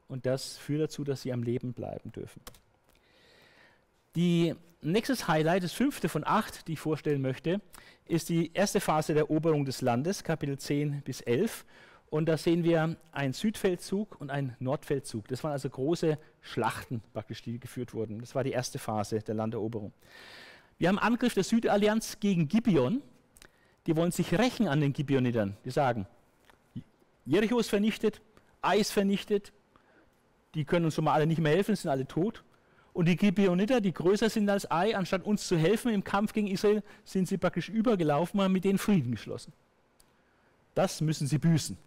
und das führt dazu, dass sie am Leben bleiben dürfen. Die nächstes Highlight, das 5. von 8, die ich vorstellen möchte, ist die erste Phase der Eroberung des Landes, Kapitel 10 bis 11. Und da sehen wir einen Südfeldzug und einen Nordfeldzug. Das waren also große Schlachten, praktisch, die geführt wurden. Das war die erste Phase der Landeroberung. Wir haben einen Angriff der Südallianz gegen Gibeon. Die wollen sich rächen an den Gibeonitern. Die sagen: Jericho ist vernichtet, Ai ist vernichtet, die können uns schon mal alle nicht mehr helfen, sind alle tot. Und die Gibeoniter, die größer sind als Ai, anstatt uns zu helfen im Kampf gegen Israel, sind sie praktisch übergelaufen und haben mit denen Frieden geschlossen. Das müssen sie büßen.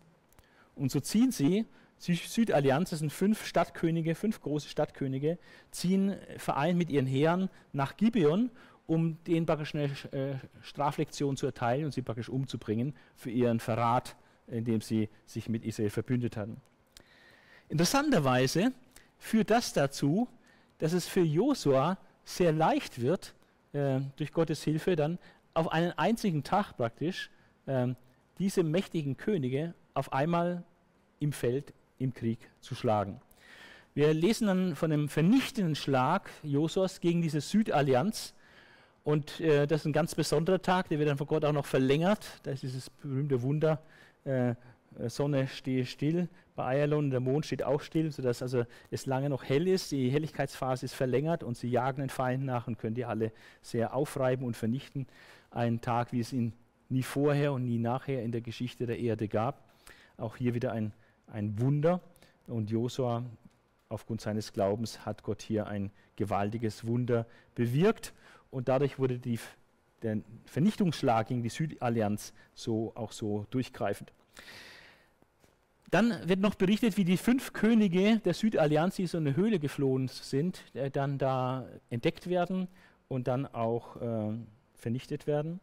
Und so ziehen sie, die Südallianz, das sind 5 große Stadtkönige, ziehen vereint mit ihren Heeren nach Gibeon, um denen praktisch eine Straflektion zu erteilen und sie praktisch umzubringen für ihren Verrat, indem sie sich mit Israel verbündet hatten. Interessanterweise führt das dazu, dass es für Josua sehr leicht wird, durch Gottes Hilfe dann auf einen einzigen Tag praktisch diese mächtigen Könige auf einmal im Feld, im Krieg zu schlagen. Wir lesen dann von einem vernichtenden Schlag Josuas gegen diese Südallianz, und das ist ein ganz besonderer Tag, der wird dann von Gott auch noch verlängert. Da ist dieses berühmte Wunder, Sonne stehe still bei Ayalon, der Mond steht auch still, sodass also es lange noch hell ist, die Helligkeitsphase ist verlängert und sie jagen den Feind nach und können die alle sehr aufreiben und vernichten. Ein Tag, wie es ihn nie vorher und nie nachher in der Geschichte der Erde gab. Auch hier wieder ein Wunder, und Josua aufgrund seines Glaubens hat Gott hier ein gewaltiges Wunder bewirkt, und dadurch wurde der Vernichtungsschlag gegen die Südallianz auch so durchgreifend. Dann wird noch berichtet, wie die 5 Könige der Südallianz, die so in eine Höhle geflohen sind, dann da entdeckt werden und dann auch vernichtet werden.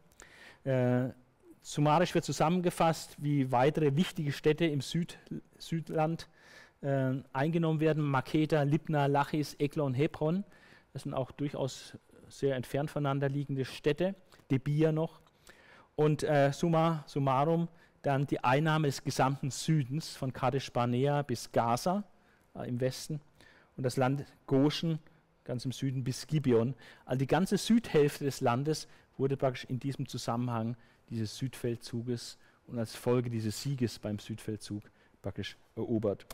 Summarisch wird zusammengefasst, wie weitere wichtige Städte im Südland eingenommen werden: Makeda, Libna, Lachis, Eglon, Hebron. Das sind auch durchaus sehr entfernt voneinander liegende Städte, Debir noch. und summa summarum dann die Einnahme des gesamten Südens von Kadesh Barnea bis Gaza im Westen und das Land Goshen ganz im Süden bis Gibeon. Also die ganze Südhälfte des Landes wurde praktisch in diesem Zusammenhang dieses Südfeldzuges und als Folge dieses Sieges beim Südfeldzug praktisch erobert.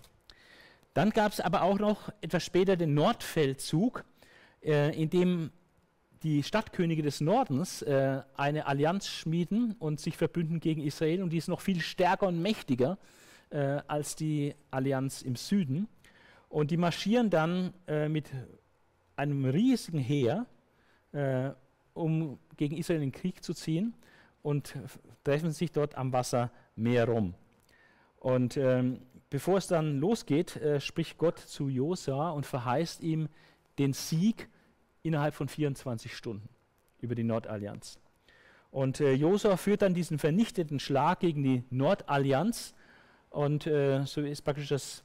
Dann gab es aber auch noch etwas später den Nordfeldzug, in dem die Stadtkönige des Nordens eine Allianz schmieden und sich verbünden gegen Israel, und die ist noch viel stärker und mächtiger als die Allianz im Süden, und die marschieren dann mit einem riesigen Heer, um gegen Israel in den Krieg zu ziehen, und treffen sich dort am Wasser Meer rum. Und bevor es dann losgeht, spricht Gott zu Josua und verheißt ihm den Sieg innerhalb von 24 Stunden über die Nordallianz. Und Josua führt dann diesen vernichteten Schlag gegen die Nordallianz, und so ist praktisch das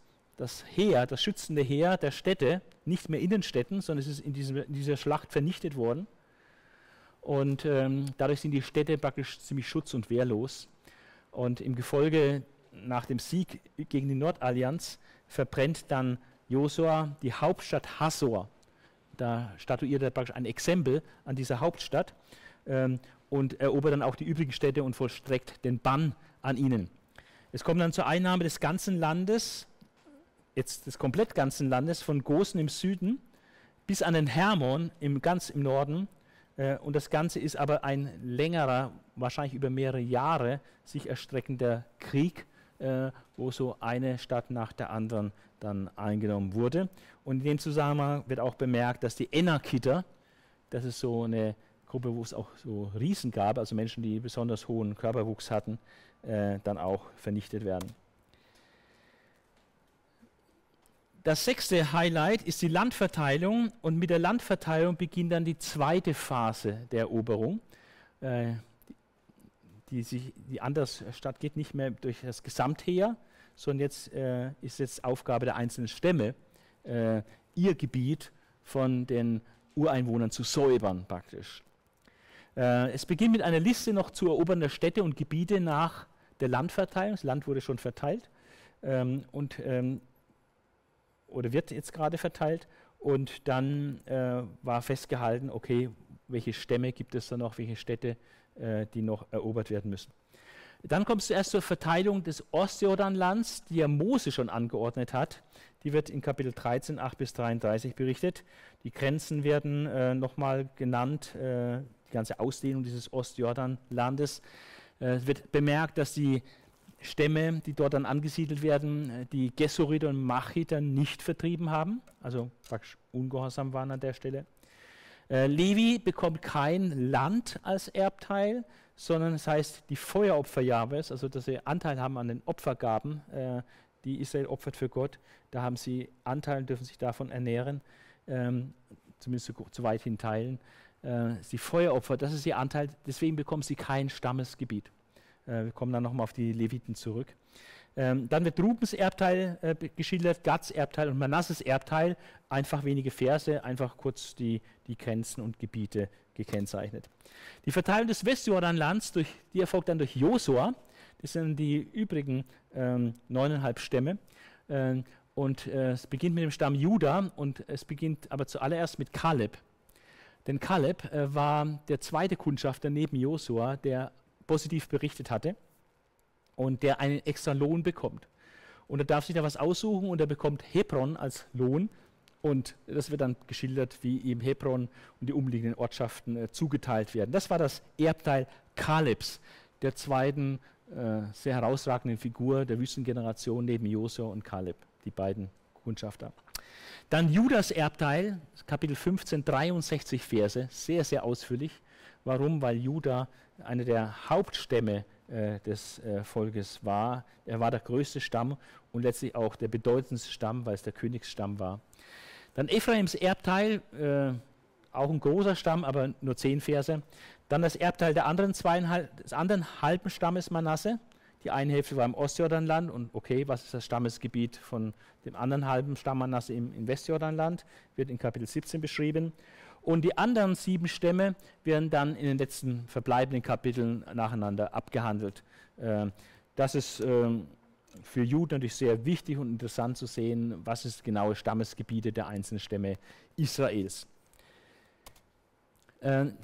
Heer, das schützende Heer der Städte, nicht mehr in den Städten, sondern es ist in dieser Schlacht vernichtet worden. Und dadurch sind die Städte praktisch ziemlich schutz- und wehrlos. Und im Gefolge, nach dem Sieg gegen die Nordallianz, verbrennt dann Josua die Hauptstadt Hasor. Da statuiert er praktisch ein Exempel an dieser Hauptstadt und erobert dann auch die übrigen Städte und vollstreckt den Bann an ihnen. Es kommt dann zur Einnahme des ganzen Landes, jetzt des komplett ganzen Landes, von Goshen im Süden bis an den Hermon ganz im Norden. Und das Ganze ist aber ein längerer, wahrscheinlich über mehrere Jahre sich erstreckender Krieg, wo so eine Stadt nach der anderen dann eingenommen wurde. Und in dem Zusammenhang wird auch bemerkt, dass die Enakiter, das ist so eine Gruppe, wo es auch so Riesen gab, also Menschen, die besonders hohen Körperwuchs hatten, dann auch vernichtet werden. Das sechste Highlight ist die Landverteilung, und mit der Landverteilung beginnt dann die zweite Phase der Eroberung. Die andere Stadt geht nicht mehr durch das Gesamtheer, sondern jetzt ist jetzt Aufgabe der einzelnen Stämme, ihr Gebiet von den Ureinwohnern zu säubern praktisch. Es beginnt mit einer Liste noch zu erobernder Städte und Gebiete nach der Landverteilung. Das Land wurde schon verteilt oder wird jetzt gerade verteilt, und dann war festgehalten, okay, welche Stämme gibt es da noch, welche Städte, die noch erobert werden müssen. Dann kommt es zuerst zur Verteilung des Ostjordanlands, die ja Mose schon angeordnet hat. Die wird in Kapitel 13, 8 bis 33 berichtet. Die Grenzen werden nochmal genannt, die ganze Ausdehnung dieses Ostjordanlandes. Es wird bemerkt, dass die Stämme, die dort dann angesiedelt werden, die Gesuriter und Machiter nicht vertrieben haben, also praktisch ungehorsam waren an der Stelle. Levi bekommt kein Land als Erbteil, sondern es heißt, die Feueropfer Jahwes, also dass sie Anteil haben an den Opfergaben, die Israel opfert für Gott, da haben sie Anteil und dürfen sich davon ernähren, zumindest so weit hin teilen. Die Feueropfer, das ist ihr Anteil, deswegen bekommen sie kein Stammesgebiet. Wir kommen dann nochmal auf die Leviten zurück. Dann wird Rubens Erbteil geschildert, Gads Erbteil und Manasses Erbteil. Einfach wenige Verse, einfach kurz die Grenzen und Gebiete gekennzeichnet. Die Verteilung des Westjordanlands, die erfolgt dann durch Josua. Das sind die übrigen 9,5 Stämme. Es beginnt mit dem Stamm Juda, und es beginnt aber zuallererst mit Kaleb. Denn Kaleb war der zweite Kundschafter neben Josua, der positiv berichtet hatte und der einen extra Lohn bekommt. Und er darf sich da was aussuchen, und er bekommt Hebron als Lohn, und das wird dann geschildert, wie ihm Hebron und die umliegenden Ortschaften zugeteilt werden. Das war das Erbteil Kalebs, der zweiten sehr herausragenden Figur der Wüstengeneration neben Josua und Kaleb, die beiden Kundschafter. Dann Judas Erbteil, Kapitel 15, 63 Verse, sehr, sehr ausführlich. Warum? Weil Juda einer der Hauptstämme des Volkes war. Er war der größte Stamm und letztlich auch der bedeutendste Stamm, weil es der Königsstamm war. Dann Ephraims Erbteil, auch ein großer Stamm, aber nur 10 Verse. Dann das Erbteil der anderen des anderen halben Stammes Manasse. Die eine Hälfte war im Ostjordanland, und okay, was ist das Stammesgebiet von dem anderen halben Stamm Manasse im Westjordanland? Wird in Kapitel 17 beschrieben. Und die anderen 7 Stämme werden dann in den letzten verbleibenden Kapiteln nacheinander abgehandelt. Das ist für Juden natürlich sehr wichtig und interessant zu sehen, was ist genaue Stammesgebiete der einzelnen Stämme Israels.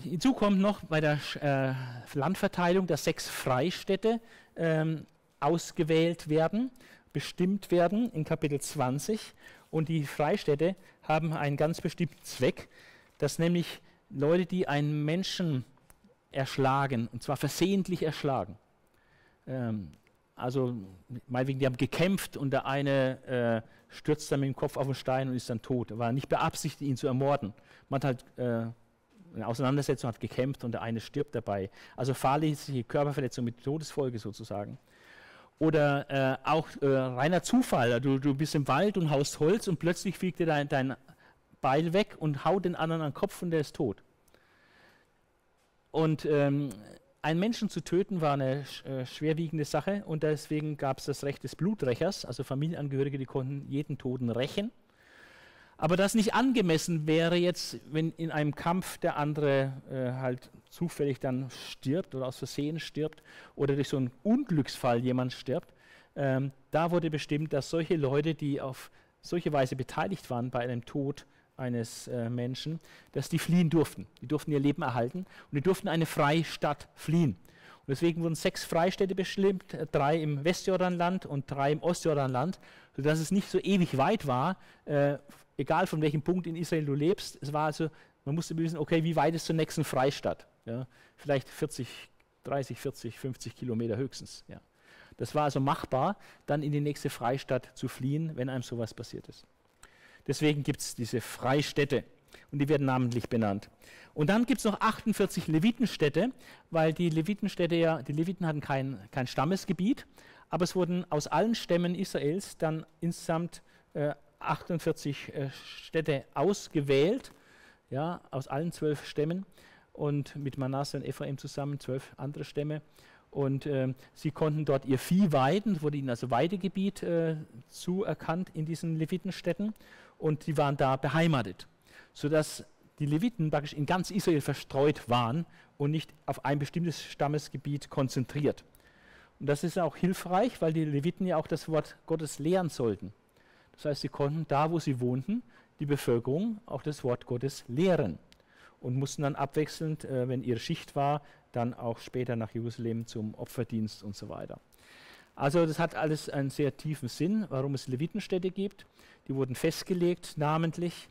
Hinzu kommt noch bei der Landverteilung, dass 6 Freistädte ausgewählt werden, bestimmt werden in Kapitel 20. Und die Freistädte haben einen ganz bestimmten Zweck, dass nämlich Leute, die einen Menschen erschlagen, und zwar versehentlich erschlagen, also meinetwegen, die haben gekämpft und der eine stürzt dann mit dem Kopf auf den Stein und ist dann tot, war nicht beabsichtigt, ihn zu ermorden. Man hat halt eine Auseinandersetzung, hat gekämpft und der eine stirbt dabei. Also fahrlässige Körperverletzung mit Todesfolge sozusagen. Oder auch reiner Zufall. Du bist im Wald und haust Holz und plötzlich fliegt dir dein Beil weg und haut den anderen an den Kopf und der ist tot. Und einen Menschen zu töten war eine schwerwiegende Sache und deswegen gab es das Recht des Blutrechers, also Familienangehörige, die konnten jeden Toten rächen. Aber das nicht angemessen wäre jetzt, wenn in einem Kampf der andere halt zufällig dann stirbt oder aus Versehen stirbt oder durch so einen Unglücksfall jemand stirbt. Da wurde bestimmt, dass solche Leute, die auf solche Weise beteiligt waren bei einem Tod eines Menschen, dass die fliehen durften. Die durften ihr Leben erhalten und die durften eine Freistadt fliehen. Und deswegen wurden 6 Freistädte bestimmt, 3 im Westjordanland und 3 im Ostjordanland, sodass es nicht so ewig weit war, egal von welchem Punkt in Israel du lebst. Es war also, man musste wissen, okay, wie weit ist zur nächsten Freistadt? Ja, vielleicht 30, 40, 50 Kilometer höchstens. Ja. Das war also machbar, dann in die nächste Freistadt zu fliehen, wenn einem sowas passiert ist. Deswegen gibt es diese Freistädte und die werden namentlich benannt. Und dann gibt es noch 48 Levitenstädte, weil die Levitenstädte ja, die Leviten hatten kein Stammesgebiet, aber es wurden aus allen Stämmen Israels dann insgesamt 48 Städte ausgewählt, ja, aus allen 12 Stämmen und mit Manasse und Ephraim zusammen 12 andere Stämme. Und sie konnten dort ihr Vieh weiden, es wurde ihnen also Weidegebiet zuerkannt in diesen Levitenstädten und sie waren da beheimatet, sodass die Leviten praktisch in ganz Israel verstreut waren und nicht auf ein bestimmtes Stammesgebiet konzentriert. Und das ist auch hilfreich, weil die Leviten ja auch das Wort Gottes lehren sollten. Das heißt, sie konnten da, wo sie wohnten, die Bevölkerung auch das Wort Gottes lehren und mussten dann abwechselnd, wenn ihre Schicht war, dann auch später nach Jerusalem zum Opferdienst und so weiter. Also das hat alles einen sehr tiefen Sinn, warum es Levitenstädte gibt. Die wurden festgelegt namentlich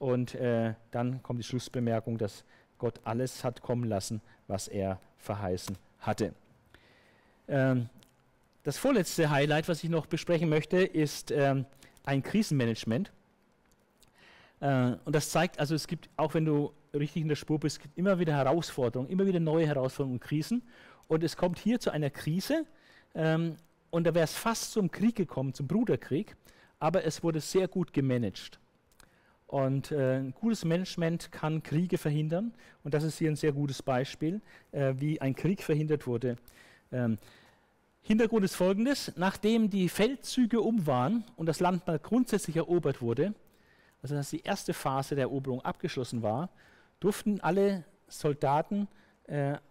und dann kommt die Schlussbemerkung, dass Gott alles hat kommen lassen, was er verheißen hatte. Das vorletzte Highlight, was ich noch besprechen möchte, ist ein Krisenmanagement. Und das zeigt, also es gibt, auch wenn du richtig in der Spur bist, immer wieder Herausforderungen, immer wieder neue Herausforderungen und Krisen. Und es kommt hier zu einer Krise und da wäre es fast zum Krieg gekommen, zum Bruderkrieg, aber es wurde sehr gut gemanagt. Und ein gutes Management kann Kriege verhindern und das ist hier ein sehr gutes Beispiel, wie ein Krieg verhindert wurde. Hintergrund ist folgendes: Nachdem die Feldzüge um waren und das Land mal grundsätzlich erobert wurde, also dass die erste Phase der Eroberung abgeschlossen war, durften alle Soldaten,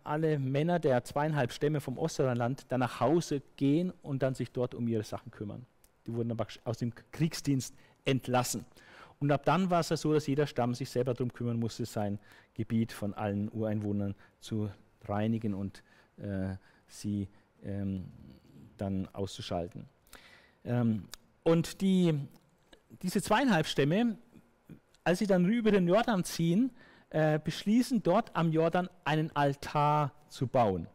alle Männer der 2,5 Stämme vom Ostjordanland dann nach Hause gehen und dann sich dort um ihre Sachen kümmern. Die wurden aber aus dem Kriegsdienst entlassen. Und ab dann war es ja so, dass jeder Stamm sich selber darum kümmern musste, sein Gebiet von allen Ureinwohnern zu reinigen und sie dann auszuschalten. Und diese 2,5 Stämme, als sie dann über den Jordan ziehen, beschließen dort am Jordan einen Altar zu bauen.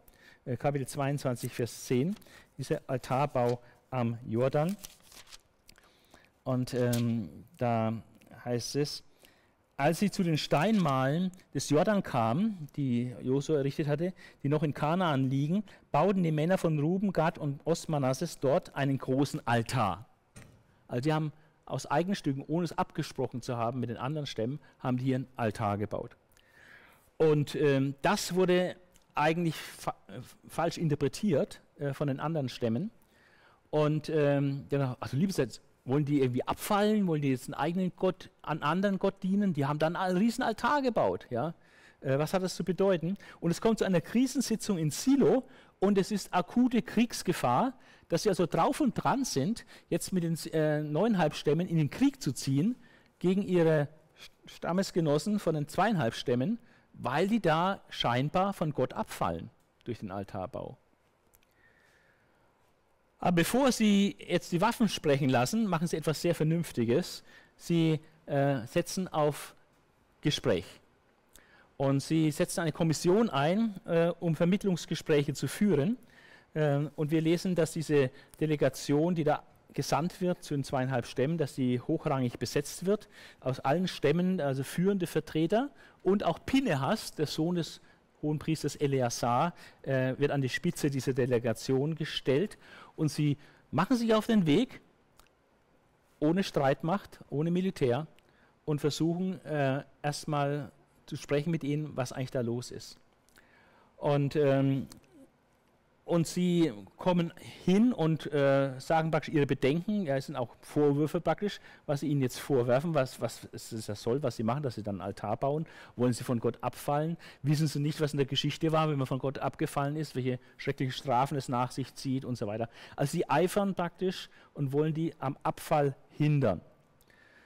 Kapitel 22, Vers 10, dieser Altarbau am Jordan. Und da heißt es, als sie zu den Steinmalen des Jordan kamen, die Josua errichtet hatte, die noch in Kanaan liegen, bauten die Männer von Ruben, Gad und Ostmanasses dort einen großen Altar. Also sie haben aus eigenen Stücken, ohne es abgesprochen zu haben mit den anderen Stämmen, haben die hier einen Altar gebaut. Und das wurde eigentlich falsch interpretiert von den anderen Stämmen. Und der dachte, ach du liebes, Wollen die irgendwie abfallen? Wollen die jetzt einen eigenen Gott, einen anderen Gott dienen? Die haben dann einen riesen Altar gebaut. Ja? Was hat das zu bedeuten? Und es kommt zu einer Krisensitzung in Silo und es ist akute Kriegsgefahr, dass sie also drauf und dran sind, jetzt mit den 9,5 Stämmen in den Krieg zu ziehen gegen ihre Stammesgenossen von den 2,5 Stämmen, weil die da scheinbar von Gott abfallen durch den Altarbau. Aber bevor sie jetzt die Waffen sprechen lassen, machen sie etwas sehr Vernünftiges. Sie setzen auf Gespräch. Und sie setzen eine Kommission ein, um Vermittlungsgespräche zu führen. Und wir lesen, dass diese Delegation, die da gesandt wird zu den 2,5 Stämmen, dass die hochrangig besetzt wird. Aus allen Stämmen, also führende Vertreter. Und auch Pinehas, der Sohn des Hohenpriesters Eleazar, wird an die Spitze dieser Delegation gestellt und sie machen sich auf den Weg, ohne Streitmacht, ohne Militär und versuchen erstmal zu sprechen mit ihnen, was eigentlich da los ist. Und sie kommen hin und sagen praktisch ihre Bedenken, ja, es sind auch Vorwürfe praktisch, was sie ihnen jetzt vorwerfen, was das soll, was sie machen, dass sie dann einen Altar bauen, wollen sie von Gott abfallen, wissen sie nicht, was in der Geschichte war, wenn man von Gott abgefallen ist, welche schrecklichen Strafen es nach sich zieht und so weiter. Also sie eifern praktisch und wollen die am Abfall hindern.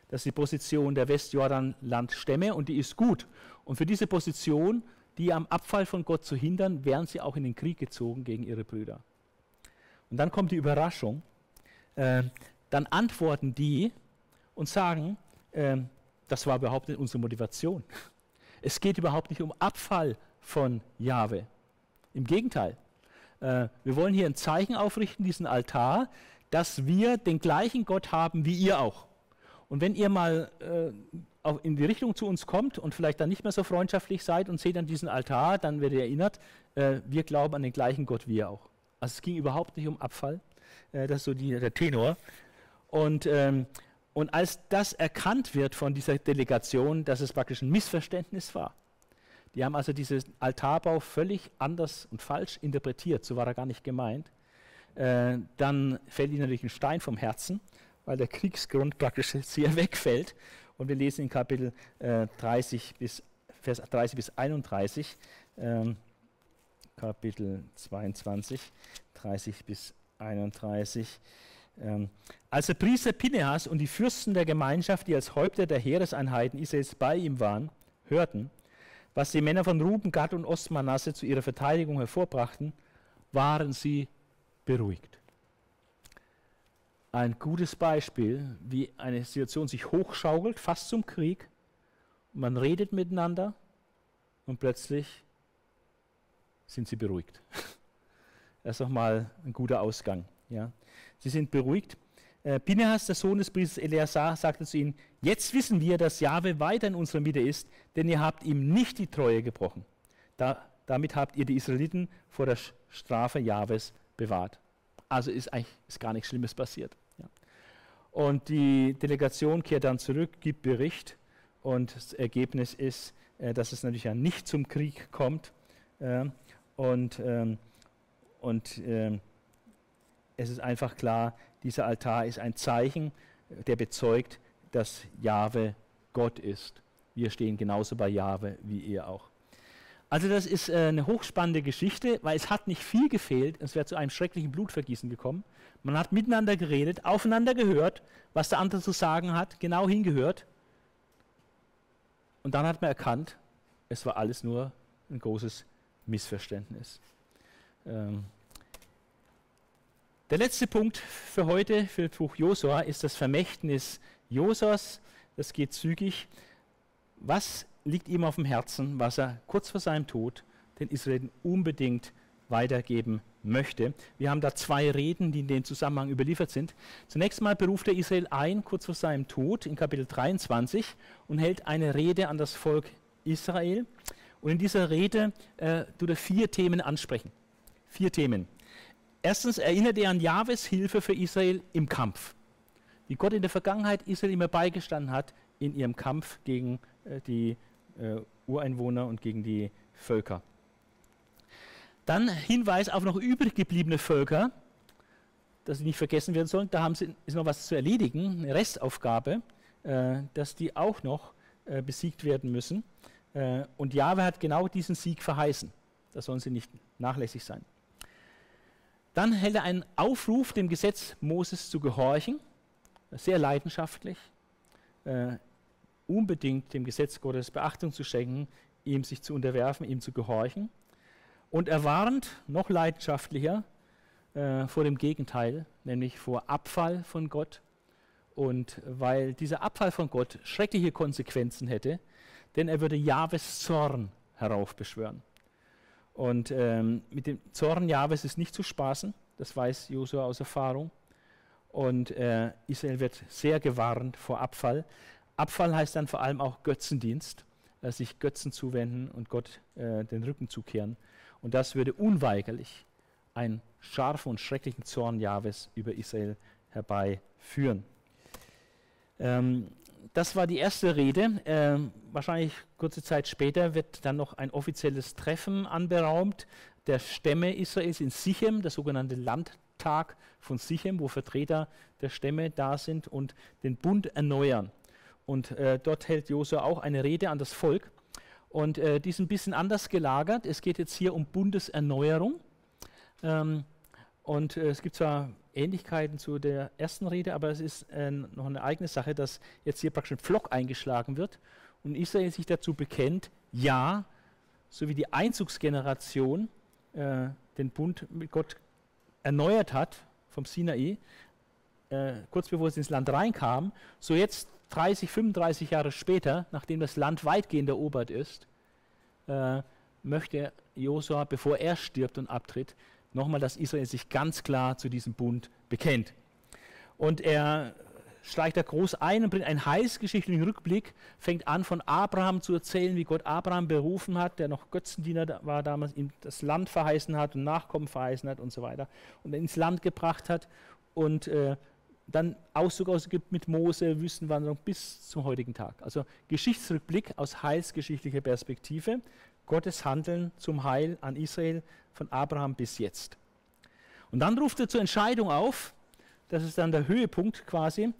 Das ist die Position der Westjordanlandstämme und die ist gut. Und für diese Position, die am Abfall von Gott zu hindern, wären sie auch in den Krieg gezogen gegen ihre Brüder. Und dann kommt die Überraschung, dann antworten die und sagen, das war überhaupt nicht unsere Motivation. Es geht überhaupt nicht um Abfall von Jahwe. Im Gegenteil, wir wollen hier ein Zeichen aufrichten, diesen Altar, dass wir den gleichen Gott haben wie ihr auch. Und wenn ihr mal in die Richtung zu uns kommt und vielleicht dann nicht mehr so freundschaftlich seid und seht an diesen Altar, dann werdet ihr erinnert, wir glauben an den gleichen Gott wie ihr auch. Also es ging überhaupt nicht um Abfall, das ist so der Tenor. Und als das erkannt wird von dieser Delegation, dass es praktisch ein Missverständnis war, die haben also diesen Altarbau völlig anders und falsch interpretiert, so war er gar nicht gemeint, dann fällt ihnen natürlich ein Stein vom Herzen, weil der Kriegsgrund praktisch sehr wegfällt. Und wir lesen in Kapitel 30 bis Vers 30 bis 31, Kapitel 22, 30 bis 31. Als der Priester Pinehas und die Fürsten der Gemeinschaft, die als Häupter der Heereseinheiten Israels bei ihm waren, hörten, was die Männer von Ruben, Gad und Ostmanasse zu ihrer Verteidigung hervorbrachten, waren sie beruhigt. Ein gutes Beispiel, wie eine Situation sich hochschaukelt, fast zum Krieg. Man redet miteinander und plötzlich sind sie beruhigt. Das ist doch mal ein guter Ausgang. Ja. Sie sind beruhigt. Pinehas, der Sohn des Priesters Eleazar, sagte zu ihnen, jetzt wissen wir, dass Jahwe weiter in unserer Mitte ist, denn ihr habt ihm nicht die Treue gebrochen. Damit habt ihr die Israeliten vor der Strafe Jahwes bewahrt. Also ist gar nichts Schlimmes passiert. Und die Delegation kehrt dann zurück, gibt Bericht und das Ergebnis ist, dass es natürlich ja nicht zum Krieg kommt und es ist einfach klar, dieser Altar ist ein Zeichen, der bezeugt, dass Jahwe Gott ist. Wir stehen genauso bei Jahwe wie ihr auch. Also das ist eine hochspannende Geschichte, weil es hat nicht viel gefehlt, es wäre zu einem schrecklichen Blutvergießen gekommen. Man hat miteinander geredet, aufeinander gehört, was der andere zu sagen hat, genau hingehört. Und dann hat man erkannt, es war alles nur ein großes Missverständnis. Der letzte Punkt für heute, für das Buch Josua, ist das Vermächtnis Josuas. Das geht zügig. Was liegt ihm auf dem Herzen, was er kurz vor seinem Tod den Israeliten unbedingt weitergeben möchte. Wir haben da zwei Reden, die in dem Zusammenhang überliefert sind. Zunächst mal beruft er Israel ein, kurz vor seinem Tod, in Kapitel 23, und hält eine Rede an das Volk Israel. Und in dieser Rede tut er 4 Themen ansprechen. 4 Themen. Erstens erinnert er an Jahwes Hilfe für Israel im Kampf. Wie Gott in der Vergangenheit Israel immer beigestanden hat, in ihrem Kampf gegen die Ureinwohner und gegen die Völker. Dann Hinweis auf noch übrig gebliebene Völker, dass sie nicht vergessen werden sollen. Da haben sie, ist noch was zu erledigen, eine Restaufgabe, dass die auch noch besiegt werden müssen. Und Jahwe hat genau diesen Sieg verheißen. Da sollen sie nicht nachlässig sein. Dann hält er einen Aufruf, dem Gesetz Moses zu gehorchen, sehr leidenschaftlich, unbedingt dem Gesetz Gottes Beachtung zu schenken, ihm sich zu unterwerfen, ihm zu gehorchen. Und er warnt noch leidenschaftlicher vor dem Gegenteil, nämlich vor Abfall von Gott. Und weil dieser Abfall von Gott schreckliche Konsequenzen hätte, denn er würde Jahwes Zorn heraufbeschwören. Und mit dem Zorn Jahwes ist nicht zu spaßen, das weiß Josua aus Erfahrung. Und Israel wird sehr gewarnt vor Abfall. Abfall heißt dann vor allem auch Götzendienst, sich Götzen zuwenden und Gott den Rücken zukehren. Und das würde unweigerlich einen scharfen und schrecklichen Zorn Jahwes über Israel herbeiführen. Das war die erste Rede. Wahrscheinlich kurze Zeit später wird dann noch ein offizielles Treffen anberaumt der Stämme Israels in Sichem, der sogenannte Landtag von Sichem, wo Vertreter der Stämme da sind und den Bund erneuern. Und dort hält Josua auch eine Rede an das Volk. Und die ist ein bisschen anders gelagert. Es geht jetzt hier um Bundeserneuerung. Und es gibt zwar Ähnlichkeiten zu der ersten Rede, aber es ist noch eine eigene Sache, dass jetzt hier praktisch ein Pflock eingeschlagen wird und Israel sich dazu bekennt, ja, so wie die Einzugsgeneration den Bund mit Gott erneuert hat vom Sinai, kurz bevor es ins Land reinkam, so jetzt 30, 35 Jahre später, nachdem das Land weitgehend erobert ist, möchte Josua, bevor er stirbt und abtritt, nochmal, dass Israel sich ganz klar zu diesem Bund bekennt. Und er steigt da groß ein und bringt einen heilsgeschichtlichen Rückblick, fängt an von Abraham zu erzählen, wie Gott Abraham berufen hat, der noch Götzendiener war damals, ihm das Land verheißen hat und Nachkommen verheißen hat und so weiter und ins Land gebracht hat und dann Auszug aus Ägypten mit Mose, Wüstenwanderung bis zum heutigen Tag. Also Geschichtsrückblick aus heilsgeschichtlicher Perspektive, Gottes Handeln zum Heil an Israel von Abraham bis jetzt. Und dann ruft er zur Entscheidung auf, das ist dann der Höhepunkt quasi,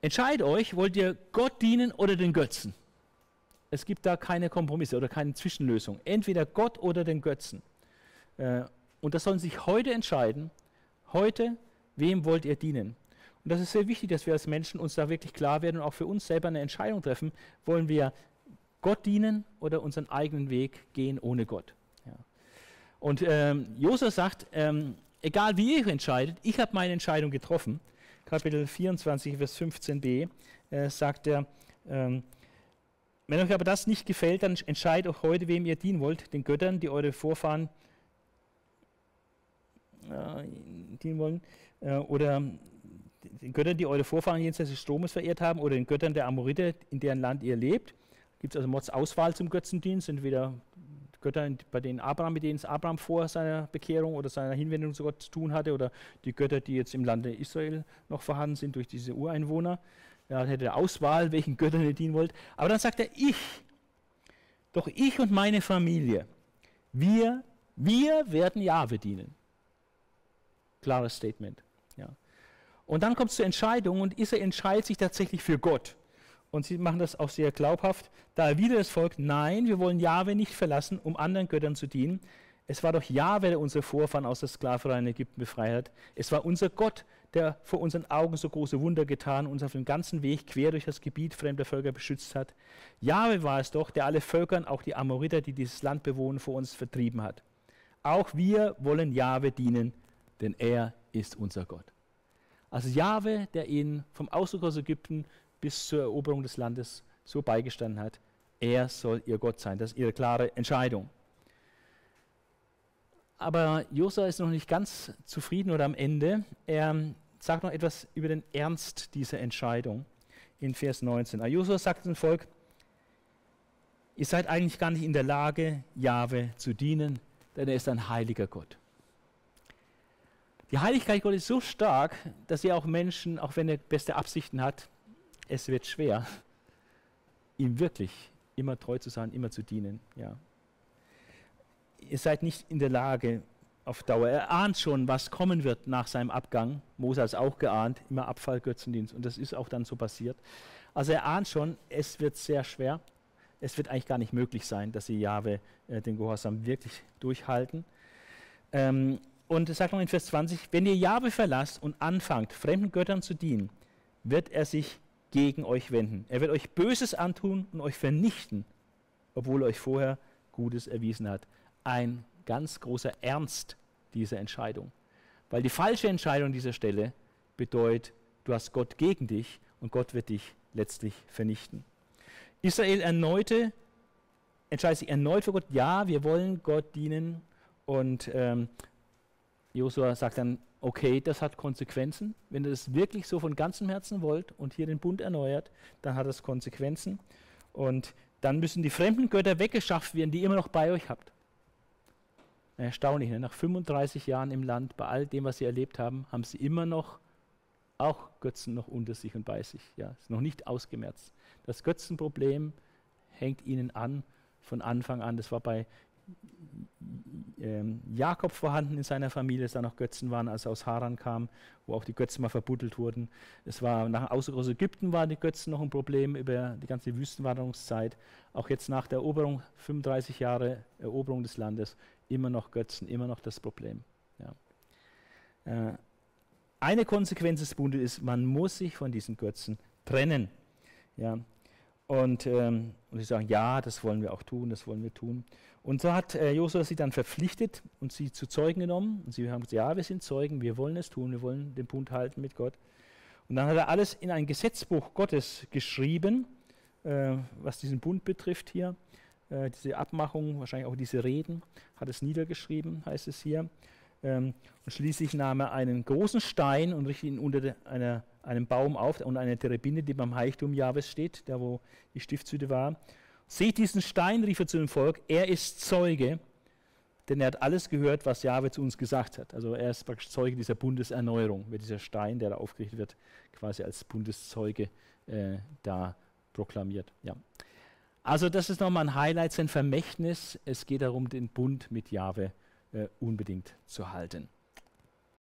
entscheidet euch, wollt ihr Gott dienen oder den Götzen? Es gibt da keine Kompromisse oder keine Zwischenlösung, entweder Gott oder den Götzen. Und das sollen sich heute entscheiden, heute, wem wollt ihr dienen? Und das ist sehr wichtig, dass wir als Menschen uns da wirklich klar werden und auch für uns selber eine Entscheidung treffen, wollen wir Gott dienen oder unseren eigenen Weg gehen ohne Gott. Ja. Und Josua sagt, egal wie ihr entscheidet, ich habe meine Entscheidung getroffen. Kapitel 24, Vers 15b sagt er, wenn euch aber das nicht gefällt, dann entscheidet auch heute, wem ihr dienen wollt, den Göttern, die eure Vorfahren dienen wollen, oder den Göttern, die eure Vorfahren jenseits des Stromes verehrt haben, oder den Göttern der Amoriter, in deren Land ihr lebt. Gibt es also Mods Auswahl zum Götzendienst, entweder Götter, bei denen Abraham, mit denen es Abraham vor seiner Bekehrung oder seiner Hinwendung zu Gott zu tun hatte, oder die Götter, die jetzt im Lande Israel noch vorhanden sind durch diese Ureinwohner. Ja, dann hätte er Auswahl, welchen Göttern ihr dienen wollt. Aber dann sagt er, ich und meine Familie, wir werden Jahwe dienen. Klares Statement. Ja. Und dann kommt es zur Entscheidung und Israel entscheidet sich tatsächlich für Gott. Und sie machen das auch sehr glaubhaft. Da erwidert das Volk, nein, wir wollen Jahwe nicht verlassen, um anderen Göttern zu dienen. Es war doch Jahwe, der unsere Vorfahren aus der Sklaverei in Ägypten befreit hat. Es war unser Gott, der vor unseren Augen so große Wunder getan und uns auf dem ganzen Weg quer durch das Gebiet fremder Völker beschützt hat. Jahwe war es doch, der alle Völkern, auch die Amoriter, die dieses Land bewohnen, vor uns vertrieben hat. Auch wir wollen Jahwe dienen, denn er ist unser Gott. Also Jahwe, der ihn vom Auszug aus Ägypten bis zur Eroberung des Landes so beigestanden hat, er soll ihr Gott sein. Das ist ihre klare Entscheidung. Aber Josua ist noch nicht ganz zufrieden oder am Ende. Er sagt noch etwas über den Ernst dieser Entscheidung in Vers 19. Josua sagt dem Volk, ihr seid eigentlich gar nicht in der Lage, Jahwe zu dienen, denn er ist ein heiliger Gott. Die Heiligkeit Gottes ist so stark, dass ihr auch Menschen, auch wenn er beste Absichten hat, es wird schwer, ihm wirklich immer treu zu sein, immer zu dienen. Ja. Ihr seid nicht in der Lage, auf Dauer. Er ahnt schon, was kommen wird nach seinem Abgang. Mose hat es auch geahnt, immer Abfall, Götzendienst. Und das ist auch dann so passiert. Also er ahnt schon, es wird sehr schwer. Es wird eigentlich gar nicht möglich sein, dass sie Jahwe den Gehorsam wirklich durchhalten. Und es sagt noch in Vers 20, wenn ihr Jahwe verlasst und anfangt, fremden Göttern zu dienen, wird er sich gegen euch wenden. Er wird euch Böses antun und euch vernichten, obwohl er euch vorher Gutes erwiesen hat. Ein ganz großer Ernst dieser Entscheidung. Weil die falsche Entscheidung an dieser Stelle bedeutet, du hast Gott gegen dich und Gott wird dich letztlich vernichten. Israel entscheidet sich erneut für Gott, ja, wir wollen Gott dienen. Und Josua sagt dann, okay, das hat Konsequenzen. Wenn ihr das wirklich so von ganzem Herzen wollt und hier den Bund erneuert, dann hat das Konsequenzen. Und dann müssen die fremden Götter weggeschafft werden, die ihr immer noch bei euch habt. Erstaunlich, ne? Nach 35 Jahren im Land, bei all dem, was sie erlebt haben, haben sie immer noch, auch Götzen noch unter sich und bei sich. Ja, ist noch nicht ausgemerzt. Das Götzenproblem hängt ihnen an, von Anfang an. Das war bei Jakob vorhanden in seiner Familie, dass da noch Götzen waren, als er aus Haran kam, wo auch die Götzen mal verbuddelt wurden. Es war nach dem Auszug aus Ägypten waren die Götzen noch ein Problem über die ganze Wüstenwanderungszeit. Auch jetzt nach der Eroberung, 35 Jahre Eroberung des Landes, immer noch Götzen, immer noch das Problem. Ja. Eine Konsequenz des Bundes ist, man muss sich von diesen Götzen trennen. Ja. Und sie sagen, ja, das wollen wir auch tun, das wollen wir tun. Und so hat Josua sie dann verpflichtet und sie zu Zeugen genommen. Und sie haben gesagt, ja, wir sind Zeugen, wir wollen es tun, wir wollen den Bund halten mit Gott. Und dann hat er alles in ein Gesetzbuch Gottes geschrieben, was diesen Bund betrifft hier. Diese Abmachung, wahrscheinlich auch diese Reden, hat es niedergeschrieben, heißt es hier. Und schließlich nahm er einen großen Stein und richtete ihn unter einem Baum auf und einer Terebinte, die beim Heichtum Jahwes steht, da wo die Stiftshütte war. Seht diesen Stein, rief er zu dem Volk, er ist Zeuge, denn er hat alles gehört, was Jahwe zu uns gesagt hat. Also er ist praktisch Zeuge dieser Bundeserneuerung, wird dieser Stein, der da aufgerichtet wird, quasi als Bundeszeuge da proklamiert. Ja. Also das ist nochmal ein Highlight, sein Vermächtnis. Es geht darum, den Bund mit Jahwe unbedingt zu halten.